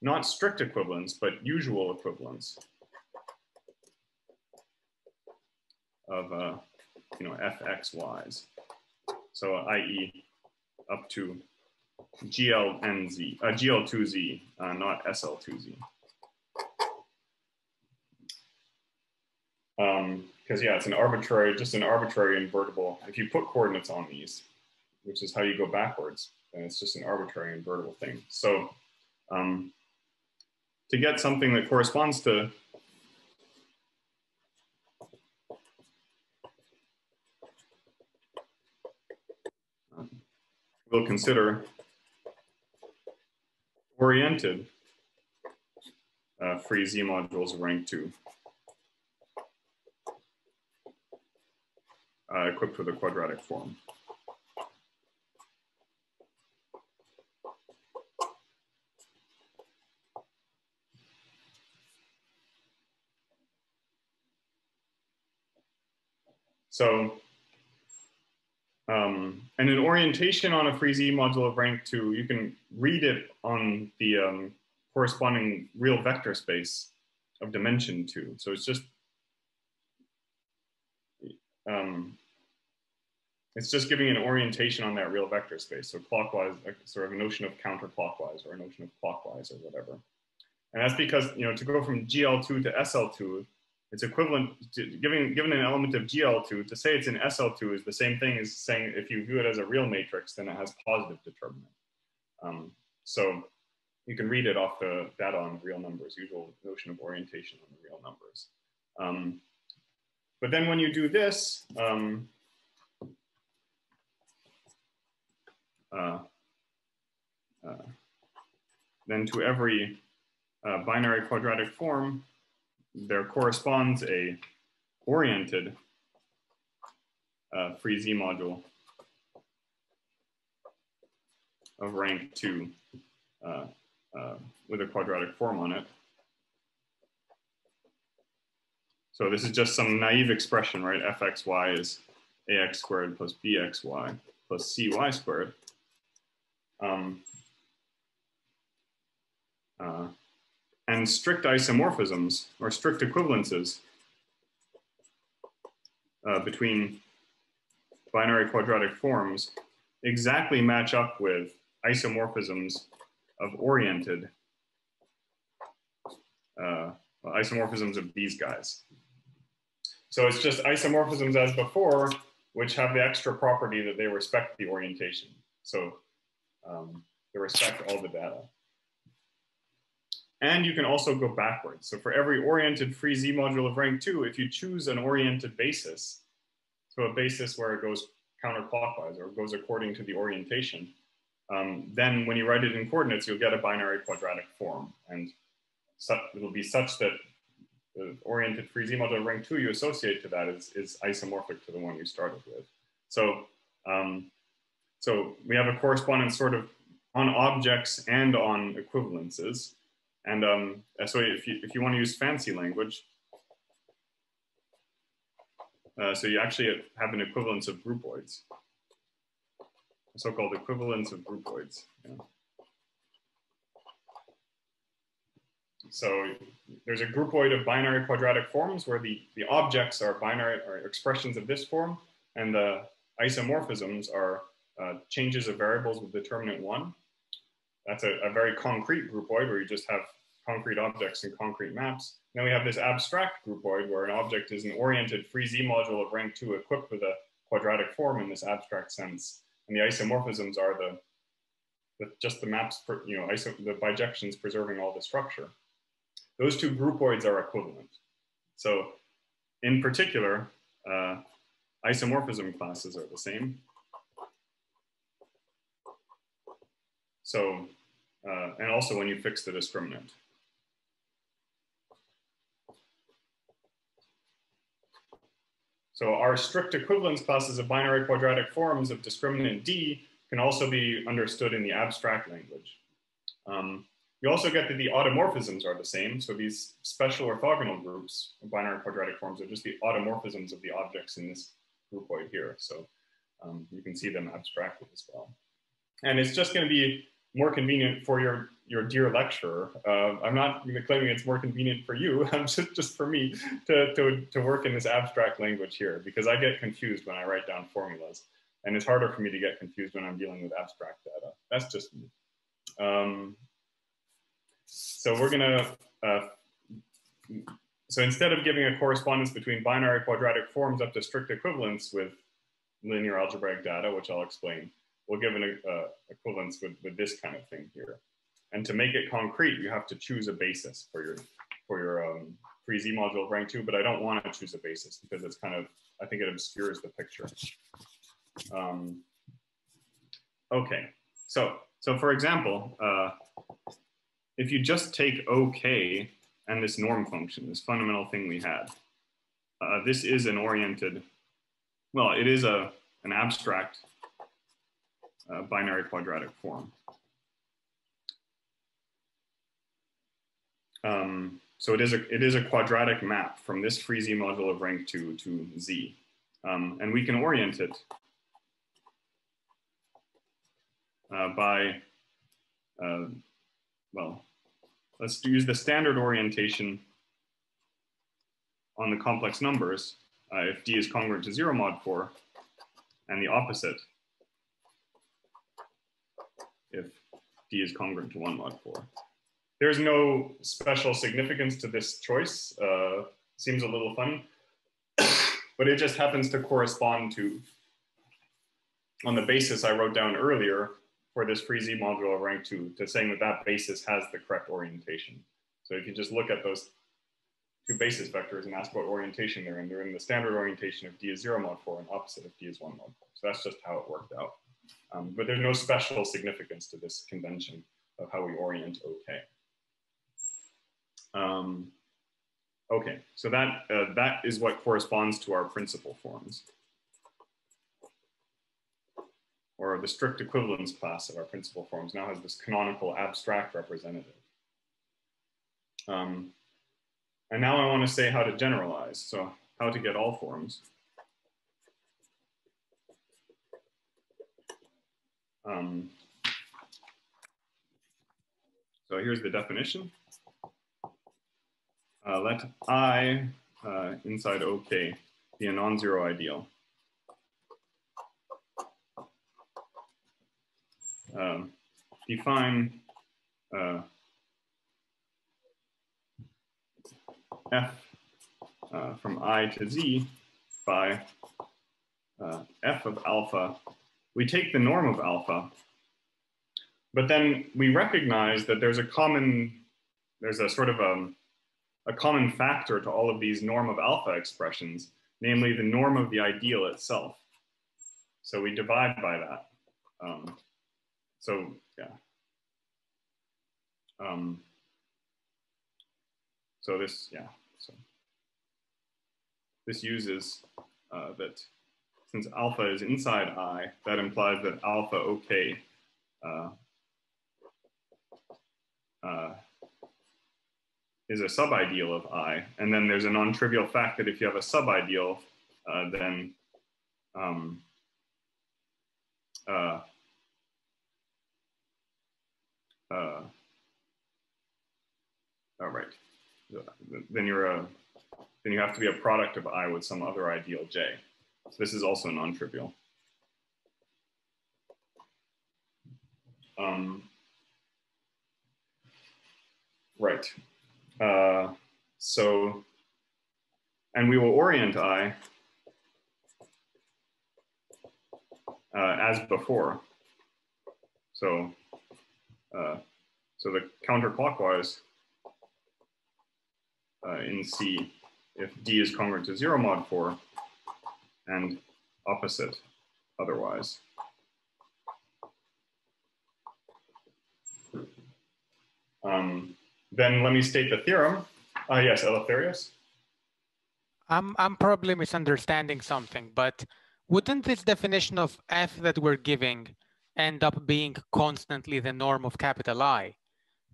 not strict equivalence, but usual equivalence of fxy's. So i.e. up to GLNZ, GL2Z, not SL2Z. Because yeah, it's an arbitrary, just an arbitrary invertible. If you put coordinates on these, which is how you go backwards, then it's just an arbitrary invertible thing. So to get something that corresponds to we'll consider oriented free Z modules of rank 2 equipped with a quadratic form. So and an orientation on a free Z module of rank 2, you can read it on the corresponding real vector space of dimension 2. So it's just giving an orientation on that real vector space. So clockwise, like sort of a notion of counterclockwise or a notion of clockwise or whatever. And that's because, you know, to go from GL2 to SL2, it's equivalent to given an element of GL2, to say it's in SL2 is the same thing as saying if you view it as a real matrix, then it has positive determinant. So you can read it off the data on real numbers, usual notion of orientation on the real numbers. But then when you do this, then to every binary quadratic form, there corresponds a oriented free Z module of rank 2 with a quadratic form on it. So this is just some naive expression, right? Fxy is ax squared plus bxy plus cy squared. And strict isomorphisms or strict equivalences between binary quadratic forms exactly match up with isomorphisms of oriented, isomorphisms of these guys. So it's just isomorphisms as before, which have the extra property that they respect the orientation. So they respect all the data. And you can also go backwards. So for every oriented free Z module of rank 2, if you choose an oriented basis, so a basis where it goes counterclockwise or goes according to the orientation, then when you write it in coordinates, you'll get a binary quadratic form. And it'll be such that the oriented free Z module of rank 2 you associate to that is isomorphic to the one you started with. So, so we have a correspondence sort of on objects and on equivalences. And so if you want to use fancy language, so you actually have an equivalence of groupoids, so-called equivalence of groupoids. Yeah. So there's a groupoid of binary quadratic forms where the objects are binary or expressions of this form, and the isomorphisms are changes of variables with determinant 1. That's a very concrete groupoid where you just have concrete objects and concrete maps. And then we have this abstract groupoid where an object is an oriented free Z module of rank 2 equipped with a quadratic form in this abstract sense. And the isomorphisms are just the maps, the bijections preserving all the structure. Those two groupoids are equivalent. So in particular, isomorphism classes are the same. So, and also when you fix the discriminant. So our strict equivalence classes of binary quadratic forms of discriminant D can also be understood in the abstract language. You also get that the automorphisms are the same. So these special orthogonal groups of binary quadratic forms are just the automorphisms of the objects in this groupoid here. So you can see them abstractly as well. And it's just gonna be more convenient for your dear lecturer. I'm not claiming it's more convenient for you, just for me to work in this abstract language here, because I get confused when I write down formulas. And it's harder for me to get confused when I'm dealing with abstract data. That's just me. So we're gonna, so instead of giving a correspondence between binary quadratic forms up to strict equivalence with linear algebraic data, which I'll explain, we'll give an equivalence with this kind of thing here. And to make it concrete, you have to choose a basis for your free Z module of rank 2, but I don't want to choose a basis because it's kind of, I think it obscures the picture. Okay, so for example, if you just take OK and this norm function, this fundamental thing we had, this is an oriented, well, it is an abstract binary quadratic form. So it is a quadratic map from this free Z module of rank 2 to Z, and we can orient it by, well, let's use the standard orientation on the complex numbers if D is congruent to 0 mod 4, and the opposite if D is congruent to 1 mod 4. There's no special significance to this choice. Seems a little funny, but it just happens to correspond to, on the basis I wrote down earlier, for this free Z module of rank 2, to saying that that basis has the correct orientation. So if you just look at those two basis vectors and ask what orientation they're in the standard orientation if D is 0 mod 4 and opposite if D is 1 mod 4. So that's just how it worked out. But there's no special significance to this convention of how we orient OK. OK, so that is what corresponds to our principal forms, or the strict equivalence class of our principal forms now has this canonical abstract representative. And now I want to say how to generalize, so how to get all forms. So here's the definition. Let I inside OK be a non-zero ideal. Define f from I to z by f of alpha. We take the norm of alpha, but then we recognize that there's a common factor to all of these norm of alpha expressions, namely the norm of the ideal itself. So we divide by that. So this uses that since alpha is inside I, that implies that alpha OK is a subideal of I. And then there's a non-trivial fact that if you have a subideal, then All right. Then you're a, then you have to be a product of I with some other ideal J. So this is also non-trivial. Right. So, and we will orient I as before. So, so the counterclockwise in C, if D is congruent to 0 mod 4, and opposite otherwise. Then let me state the theorem. Yes, Eleftherios? I'm probably misunderstanding something, but wouldn't this definition of F that we're giving end up being constantly the norm of capital I?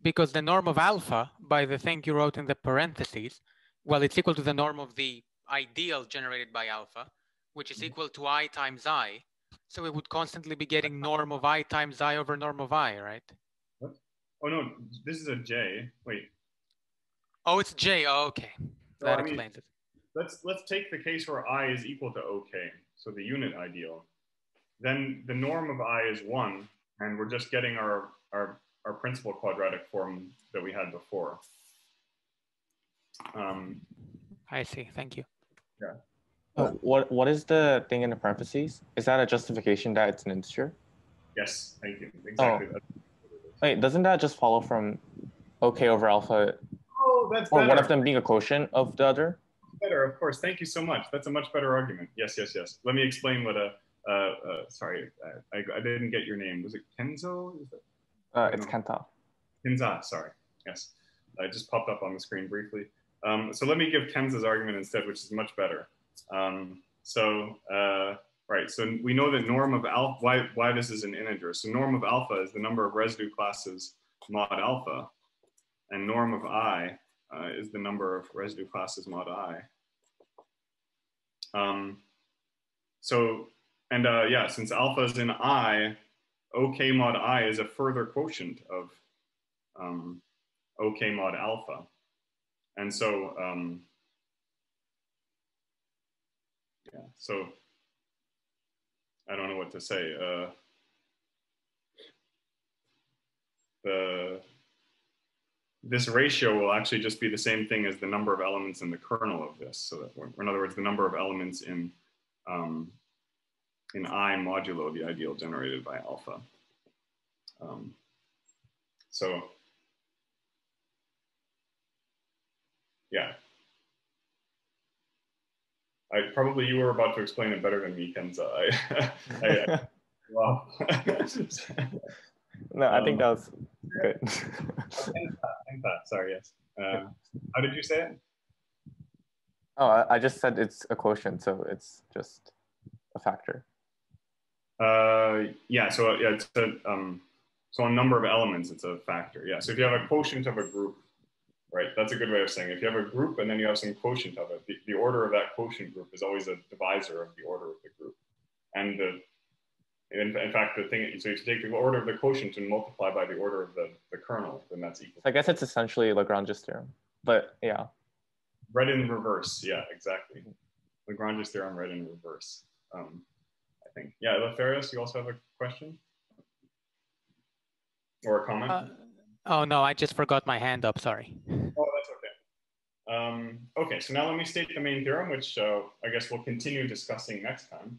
Because the norm of alpha, by the thing you wrote in the parentheses, well, it's equal to the norm of the ideal generated by alpha, which is equal to I times I. So we would constantly be getting norm of I times I over norm of I, right? What? Oh, no, this is a J. Wait. Oh, it's J. Oh, okay. That explains it. Let's take the case where I is equal to OK, so the unit ideal. Then the norm of I is 1, and we're just getting our principal quadratic form that we had before. I see. Thank you. Yeah. What is the thing in the parentheses? Is that a justification that it's an integer? Yes. Thank you. Exactly. Oh. Wait, doesn't that just follow from OK over alpha? Oh, that's better. Or one of them being a quotient of the other? Better, of course. Thank you so much. That's a much better argument. Yes, yes, yes. Let me explain what a. Sorry, I didn't get your name. Was it Kenzo? Is it? It's Kenta. Kenza, sorry. Yes, I just popped up on the screen briefly. So let me give Kenza's argument instead, which is much better. Right. So we know that norm of alpha. Why this is an integer? So norm of alpha is the number of residue classes mod alpha, and norm of I is the number of residue classes mod I. Yeah, since alpha is in I, OK mod I is a further quotient of OK mod alpha. And so, yeah, so I don't know what to say. This ratio will actually just be the same thing as the number of elements in the kernel of this. So that, in other words, the number of elements in I modulo the ideal generated by alpha. So, yeah. Probably you were about to explain it better than me, Kenza. Wow. No, I think that was good. Sorry, yes. How did you say it? Oh, I just said it's a quotient, so it's just a factor. Yeah, so it's a, so on number of elements, it's a factor. Yeah, so if you have a quotient of a group, right, that's a good way of saying it. If you have a group and then you have some quotient of it, the order of that quotient group is always a divisor of the order of the group. And in fact, the thing, so if you take the order of the quotient and multiply by the order of the kernel, then that's equal. So I guess it's essentially Lagrange's theorem, but yeah. Read in reverse, yeah, exactly. Lagrange's theorem read in reverse. I think. Yeah, Eleftherios, you also have a question? Or a comment? Oh, no, I just forgot my hand up, sorry. Oh, that's okay. Okay, so now let me state the main theorem, which I guess we'll continue discussing next time.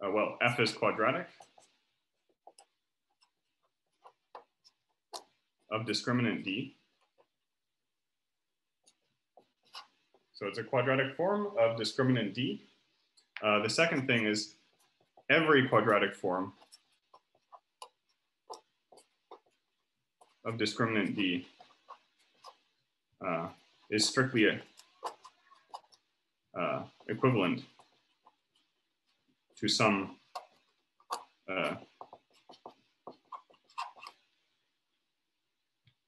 Well, F is quadratic of discriminant D. So it's a quadratic form of discriminant D. The second thing is every quadratic form of discriminant D is strictly equivalent to some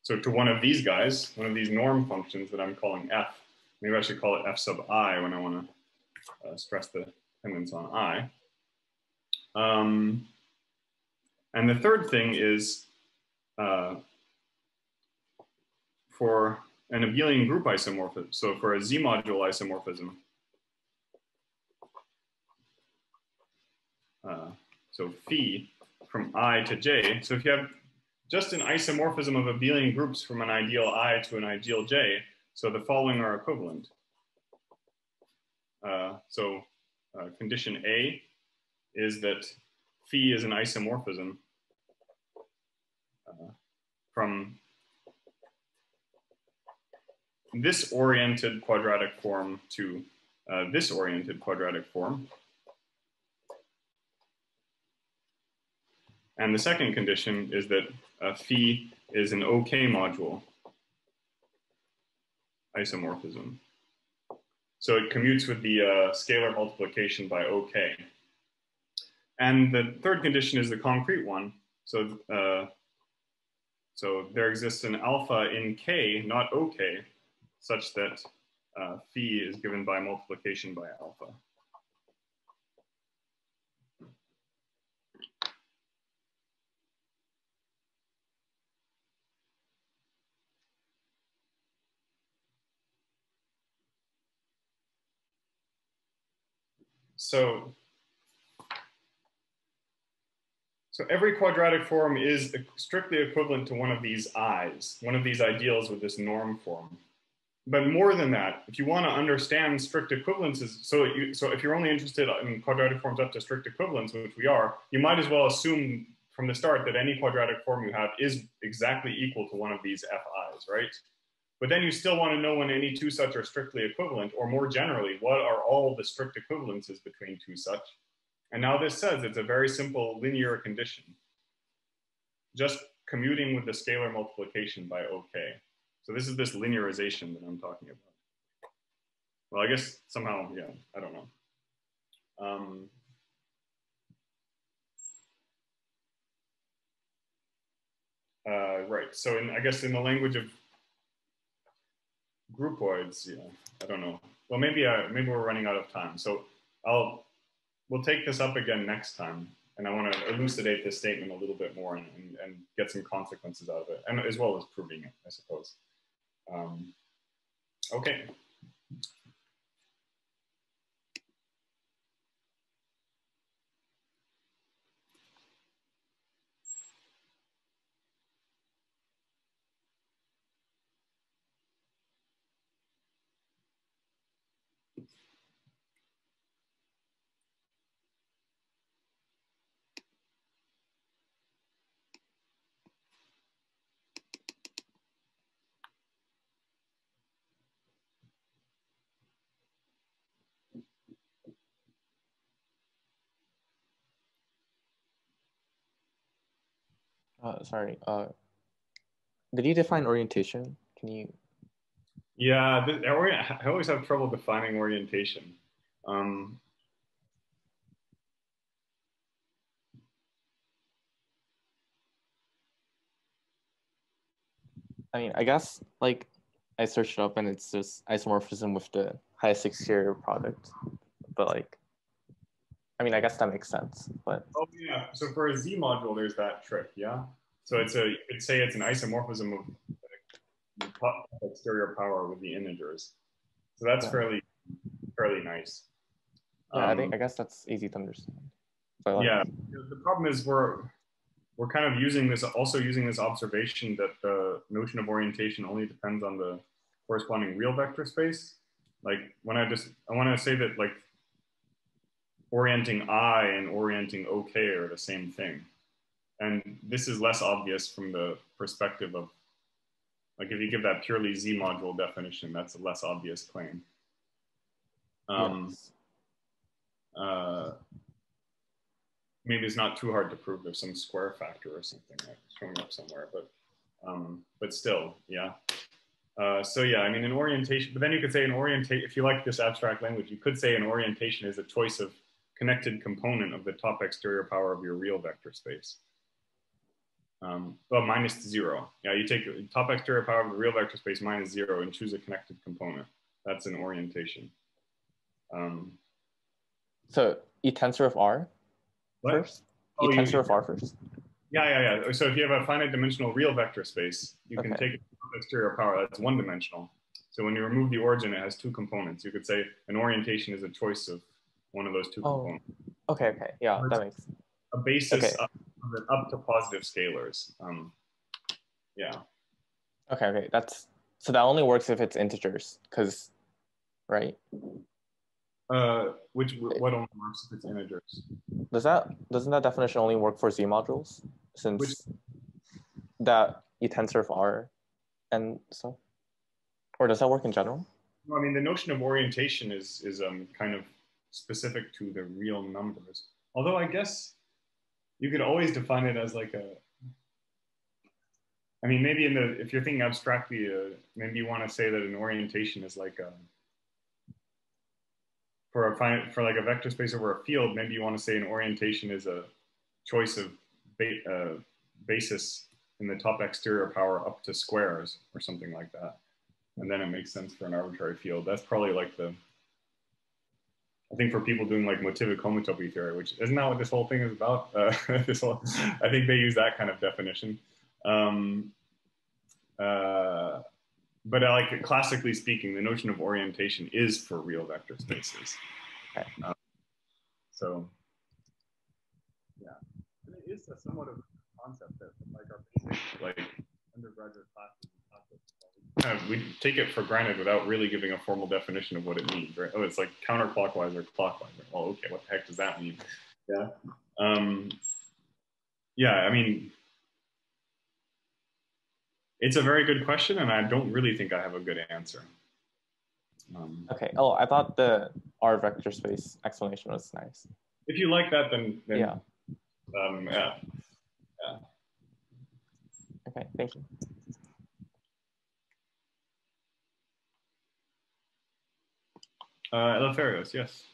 so to one of these guys, one of these norm functions that I'm calling F. Maybe I should call it F sub I when I want to stress the dependence on I. And the third thing is for an abelian group isomorphism, so for a Z module isomorphism. So phi from I to J. So if you have just an isomorphism of abelian groups from an ideal I to an ideal J, so the following are equivalent. So condition A is that phi is an isomorphism from this oriented quadratic form to this oriented quadratic form. And the second condition is that phi is an OK module isomorphism. So it commutes with the scalar multiplication by OK. And the third condition is the concrete one. So, so there exists an alpha in K, not OK, such that phi is given by multiplication by alpha. So every quadratic form is strictly equivalent to one of these I's, one of these ideals with this norm form. But more than that, if you want to understand strict equivalences, so if you're only interested in quadratic forms up to strict equivalence, which we are, you might as well assume from the start that any quadratic form you have is exactly equal to one of these FI's, right? But then you still want to know when any two such are strictly equivalent, or more generally, what are all the strict equivalences between two such? And now this says it's a very simple linear condition, just commuting with the scalar multiplication by OK. So this is this linearization that I'm talking about. Well, I guess somehow, yeah, I don't know. Right, so I guess in the language of groupoids, yeah, I don't know. Well, maybe we're running out of time. So we'll take this up again next time. And I want to elucidate this statement a little bit more and get some consequences out of it, and as well as proving it, I suppose. Okay. Sorry, did you define orientation? Can you? Yeah, I always have trouble defining orientation. I mean, I guess like I searched it up and it's just isomorphism with the highest exterior product, but like, I mean, I guess that makes sense, but. Oh yeah, so for a Z module, there's that trick, yeah? So it's you could say it's an isomorphism of the exterior power with the integers. So that's fairly nice. Yeah, I guess that's easy to understand. So yeah, the problem is we're kind of using this, also using this observation that the notion of orientation only depends on the corresponding real vector space. Like when I wanna say that like, orienting I and orienting OK are the same thing. And this is less obvious from the perspective of, like if you give that purely Z module definition, that's a less obvious claim. Yes. Maybe it's not too hard to prove there's some square factor or something that's showing up somewhere, but still, yeah. So yeah, I mean an orientation, but then you could say an orientation, if you like this abstract language, you could say an orientation is a choice of connected component of the top exterior power of your real vector space. Well, minus zero. Yeah, you take the top exterior power of the real vector space minus zero and choose a connected component. That's an orientation. So, e tensor of R first? You tensor FR first? Yeah. So if you have a finite dimensional real vector space, you can take exterior power that's one dimensional. So when you remove the origin, it has two components. You could say an orientation is a choice of one of those two components. Okay. Yeah, that makes a basis up to positive scalars. Okay. That's so that only works if it's integers, because right? What only works if it's integers? Doesn't that definition only work for Z modules, since that you tensor R and so, or does that work in general? No, I mean the notion of orientation is kind of specific to the real numbers. Although I guess you could always define it as like a. I mean, maybe in the if you're thinking abstractly, maybe you want to say that an orientation is like a. For like a vector space over a field, maybe you want to say an orientation is a choice of basis in the top exterior power up to squares or something like that. And then it makes sense for an arbitrary field. That's probably like the, I think for people doing like motivic homotopy theory, which isn't that what this whole thing is about? I think they use that kind of definition. But like classically speaking, the notion of orientation is for real vector spaces. Okay. So, yeah, and it is a somewhat of a concept that like our basic like undergraduate classes we take it for granted without really giving a formal definition of what it means. Right? Oh, it's like counterclockwise or clockwise. Well, okay, what the heck does that mean? Yeah. Yeah, I mean. It's a very good question, and I don't really think I have a good answer. Okay. Oh, I thought the R vector space explanation was nice. If you like that, then yeah. Yeah. Okay. Thank you. Eleftherios, yes.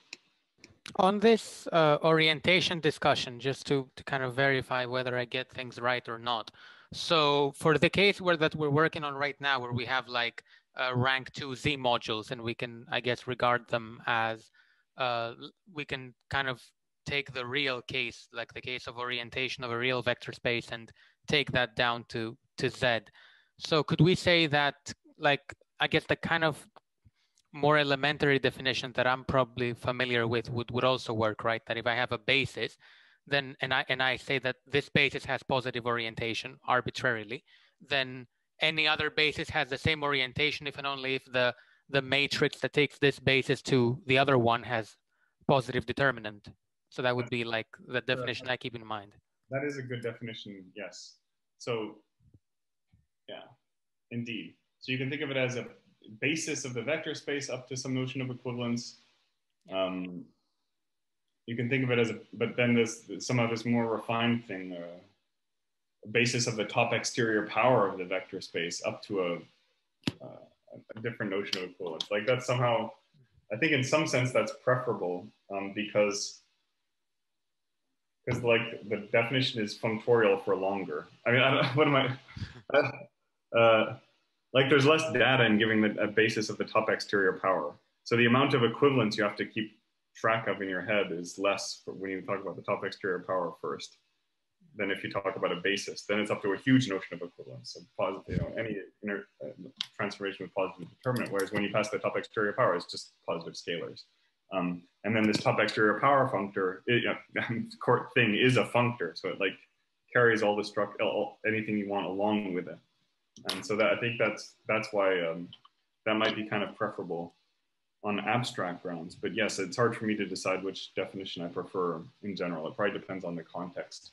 On this orientation discussion, just to kind of verify whether I get things right or not. So for the case where that we're working on right now, where we have like rank 2 Z modules, and we can, I guess, regard them as, we can kind of take the real case, like the case of orientation of a real vector space, and take that down to Z. So could we say that, like, I guess the kind of more elementary definition that I'm probably familiar with would also work, right? That if I have a basis, then and I say that this basis has positive orientation arbitrarily, then any other basis has the same orientation if and only if the matrix that takes this basis to the other one has positive determinant. So that would be like the definition I keep in mind. That is a good definition, yes. So, yeah, indeed. So you can think of it as a basis of the vector space up to some notion of equivalence. You can think of it as, but then there's some of this more refined thing, a basis of the top exterior power of the vector space up to a different notion of equivalence. Like that's somehow, I think in some sense that's preferable because like the definition is functorial for longer. I mean, like there's less data in giving a basis of the top exterior power. So the amount of equivalence you have to keep track of in your head is less for when you talk about the top exterior power first than if you talk about a basis. Then it's up to a huge notion of equivalence. So positive, you know, any inner transformation with positive determinant, whereas when you pass the top exterior power, it's just positive scalars. And then this top exterior power functor thing is a functor. So it like carries all the anything you want along with it. And so that I think that's why that might be kind of preferable on abstract grounds. But yes, it's hard for me to decide which definition I prefer in general. It probably depends on the context.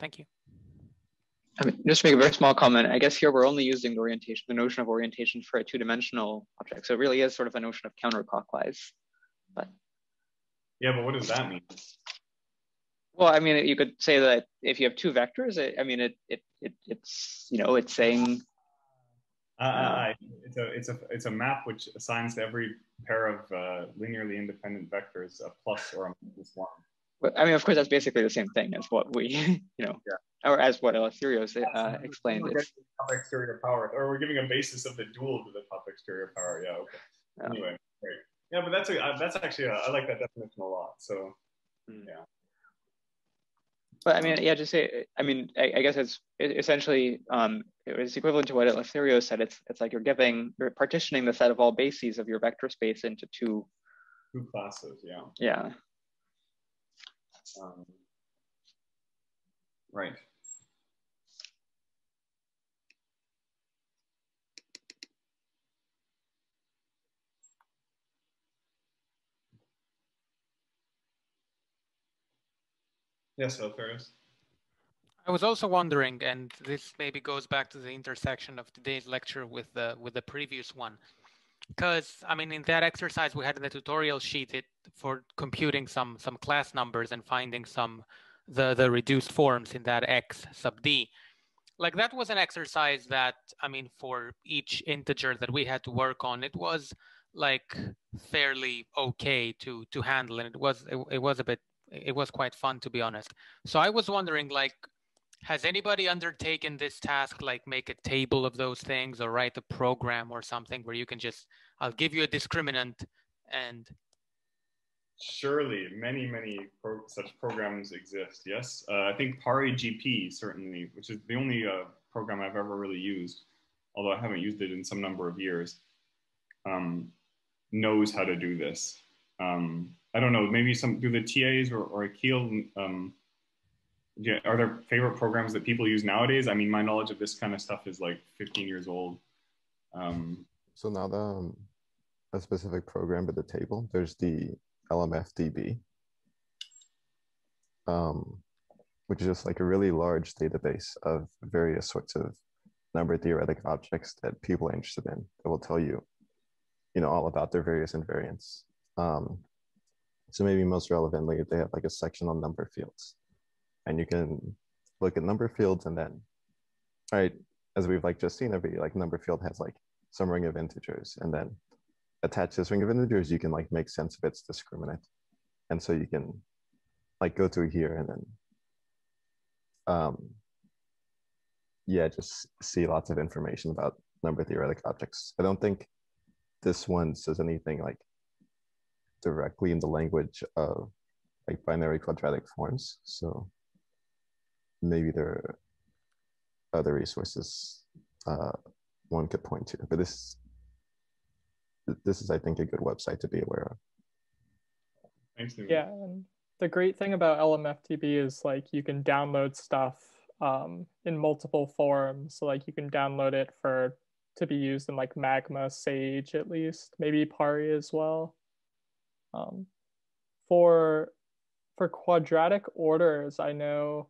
Thank you. I mean, just to make a very small comment, I guess here we're only using the orientation, the notion of orientation for a two-dimensional object. So it really is sort of a notion of counterclockwise. But yeah, but what does that mean? Well, I mean, you could say that if you have two vectors, it's you know, it's saying it's a map which assigns to every pair of linearly independent vectors a plus or a minus one. Well, I mean, of course, that's basically the same thing as what we, you know, or as what Eleftherios explained. We're getting the top exterior power, or we're giving a basis of the dual to the top exterior power. Yeah. Okay. Anyway, great. Yeah, but that's actually I like that definition a lot. So yeah. But I mean, yeah, just say, I mean, I guess it's essentially it's equivalent to what Eleutherio said. It's like you're partitioning the set of all bases of your vector space into two classes. Yeah. Yeah. Right. Yes, Eleutherio. I was also wondering, and this maybe goes back to the intersection of today's lecture with the previous one, because I mean, in that exercise we had in the tutorial sheet for computing some class numbers and finding the reduced forms in that x sub d. Like that was an exercise that, I mean, for each integer that we had to work on, it was like fairly okay to handle, and it was quite fun, to be honest. So I was wondering, like, has anybody undertaken this task, like make a table of those things or write a program or something where you can just, I'll give you a discriminant and. Surely many such programs exist. Yes, I think PariGP certainly, which is the only program I've ever really used, although I haven't used it in some number of years, knows how to do this. I don't know, maybe do the TAs or Akil, are there favorite programs that people use nowadays? I mean, my knowledge of this kind of stuff is like 15 years old. So not a specific program, but the table, there's the LMFDB, which is just like a really large database of various sorts of number theoretic objects that people are interested in. It will tell you, you know, all about their various invariants. So maybe most relevantly, if they have like a section on number fields, and you can look at number fields and then, all right, as we've like just seen, every like number field has like some ring of integers, and then attached to this ring of integers, you can like make sense of its discriminant. And so you can like go through here and then, yeah, just see lots of information about number theoretic objects. I don't think this one says anything like directly in the language of like binary quadratic forms. So maybe there are other resources one could point to, but this is, I think, a good website to be aware of. Thanks, David. Yeah, and the great thing about LMFDB is like you can download stuff in multiple forms. So like you can download it to be used in like Magma, Sage, at least, maybe Pari as well. For quadratic orders, I know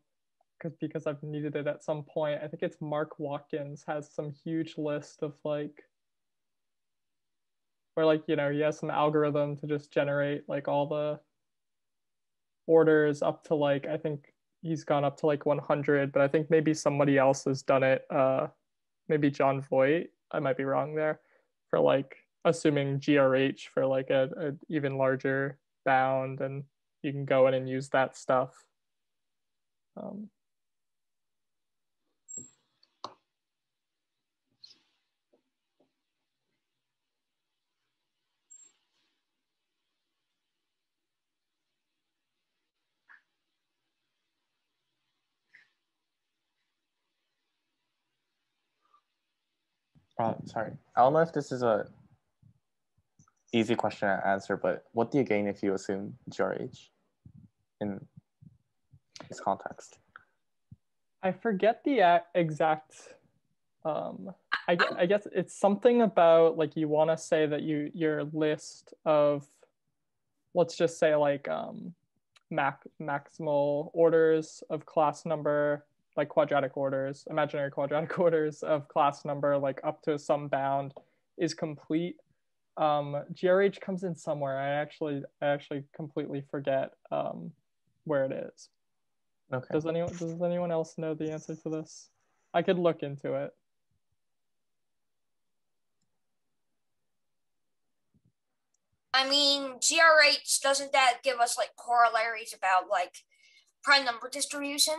because I've needed it at some point, I think it's Mark Watkins has some huge list of like, where like, you know, he has some algorithm to just generate like all the orders up to like, I think he's gone up to like 100, but I think maybe somebody else has done it, maybe John Voigt, I might be wrong there, for like, assuming GRH for like an even larger bound, and you can go in and use that stuff. Sorry, I don't know if this is a easy question to answer, but what do you gain if you assume GRH in this context? I forget the exact, I guess it's something about like you want to say that your list of, let's just say like maximal orders of class number, like quadratic orders, imaginary quadratic orders of class number, like up to some bound is complete. GRH comes in somewhere. I actually completely forget where it is. Okay. Does anyone else know the answer to this? I could look into it. I mean, GRH, doesn't that give us like corollaries about like prime number distribution?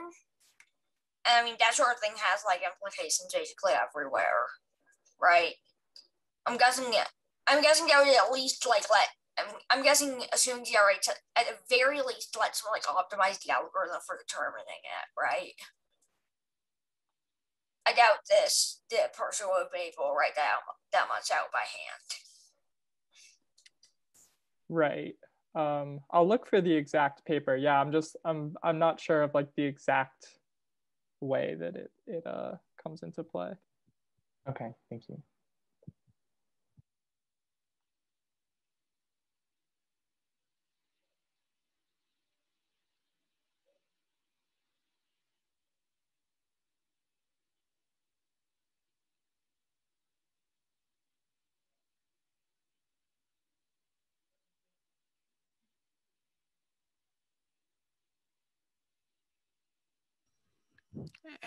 I mean, that sort of thing has like implications basically everywhere, right? I'm guessing that would at least like let I'm guessing, assuming GRA at the very least lets me like optimize the algorithm for determining it, right? I doubt this, the person would be able to write that much out by hand. Right. I'll look for the exact paper. Yeah, I'm not sure of like the exact way that it comes into play. Okay, thank you.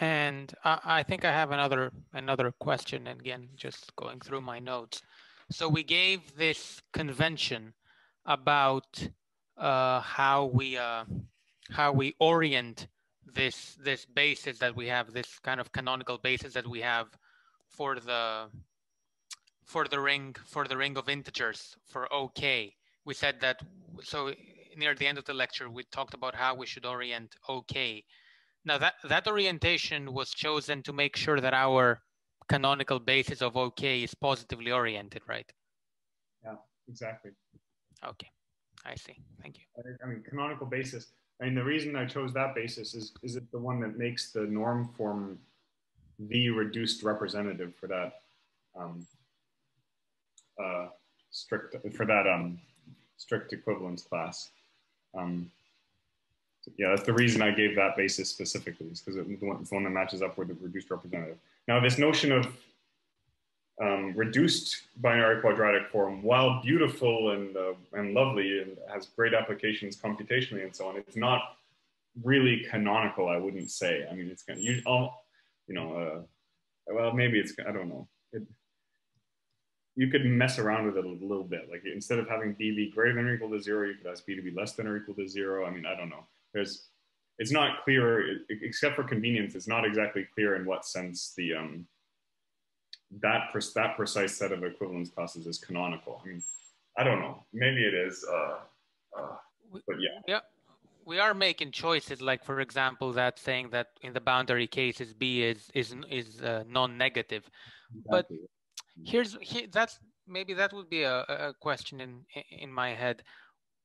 And I think I have another question, and again, just going through my notes. So we gave this convention about how we orient this basis that we have, this kind of canonical basis that we have for the ring of integers for OK. We said that, so near the end of the lecture, we talked about how we should orient OK. Now that orientation was chosen to make sure that our canonical basis of OK is positively oriented, right? Yeah, exactly. OK, I see. Thank you. I mean, canonical basis. I mean, the reason I chose that basis is it the one that makes the norm form the reduced representative for that strict equivalence class. Yeah, that's the reason I gave that basis specifically, is because it's the one that matches up with the reduced representative. Now, this notion of reduced binary quadratic form, while beautiful and lovely and has great applications computationally and so on, it's not really canonical, I wouldn't say. I mean, it's kind of, well, maybe it's, I don't know. You could mess around with it a little bit. Like, instead of having b be greater than or equal to 0, you could ask b to be less than or equal to 0. I mean, I don't know. It's not clear, except for convenience, it's not exactly clear in what sense the that precise set of equivalence classes is canonical. I mean, I don't know, maybe it is, but yeah. Yeah, we are making choices, like for example, that saying that in the boundary cases, B is non-negative. Exactly. But that's, maybe that would be a question in my head.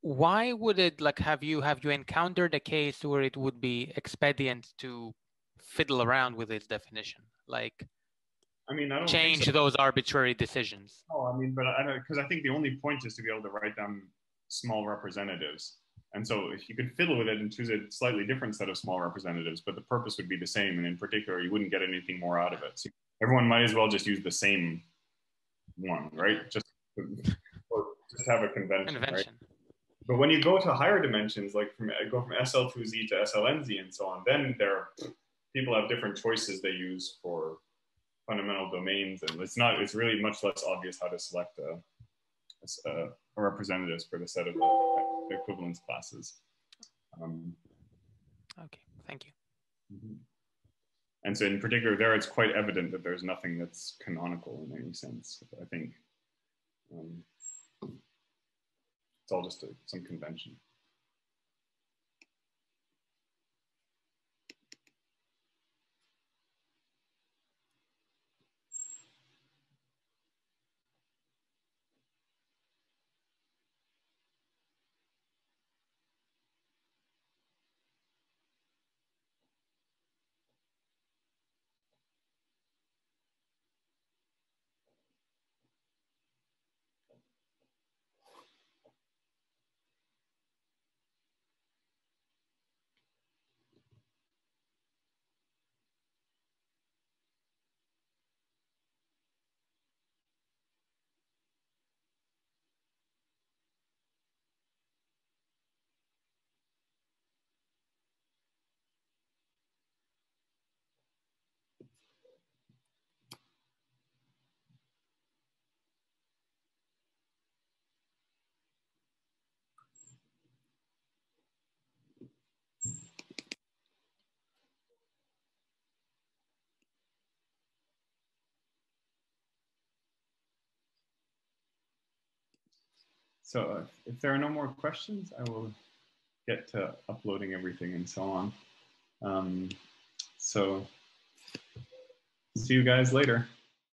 Why would it, like, have you encountered a case where it would be expedient to fiddle around with this definition? Like, I mean, I don't change so. Those arbitrary decisions. Oh, I mean, but because I think the only point is to be able to write down small representatives. And so if you could fiddle with it and choose a slightly different set of small representatives, but the purpose would be the same. And in particular, you wouldn't get anything more out of it. So everyone might as well just use the same one, right? Just have a convention. Right? But when you go to higher dimensions, like go from SL2Z to SLNZ and so on, then people have different choices they use for fundamental domains, and it's really much less obvious how to select a representatives for the set of the equivalence classes. Okay, thank you. And so in particular, there it's quite evident that there's nothing that's canonical in any sense, I think. It's all just some convention. So if there are no more questions, I will get to uploading everything and so on. So see you guys later.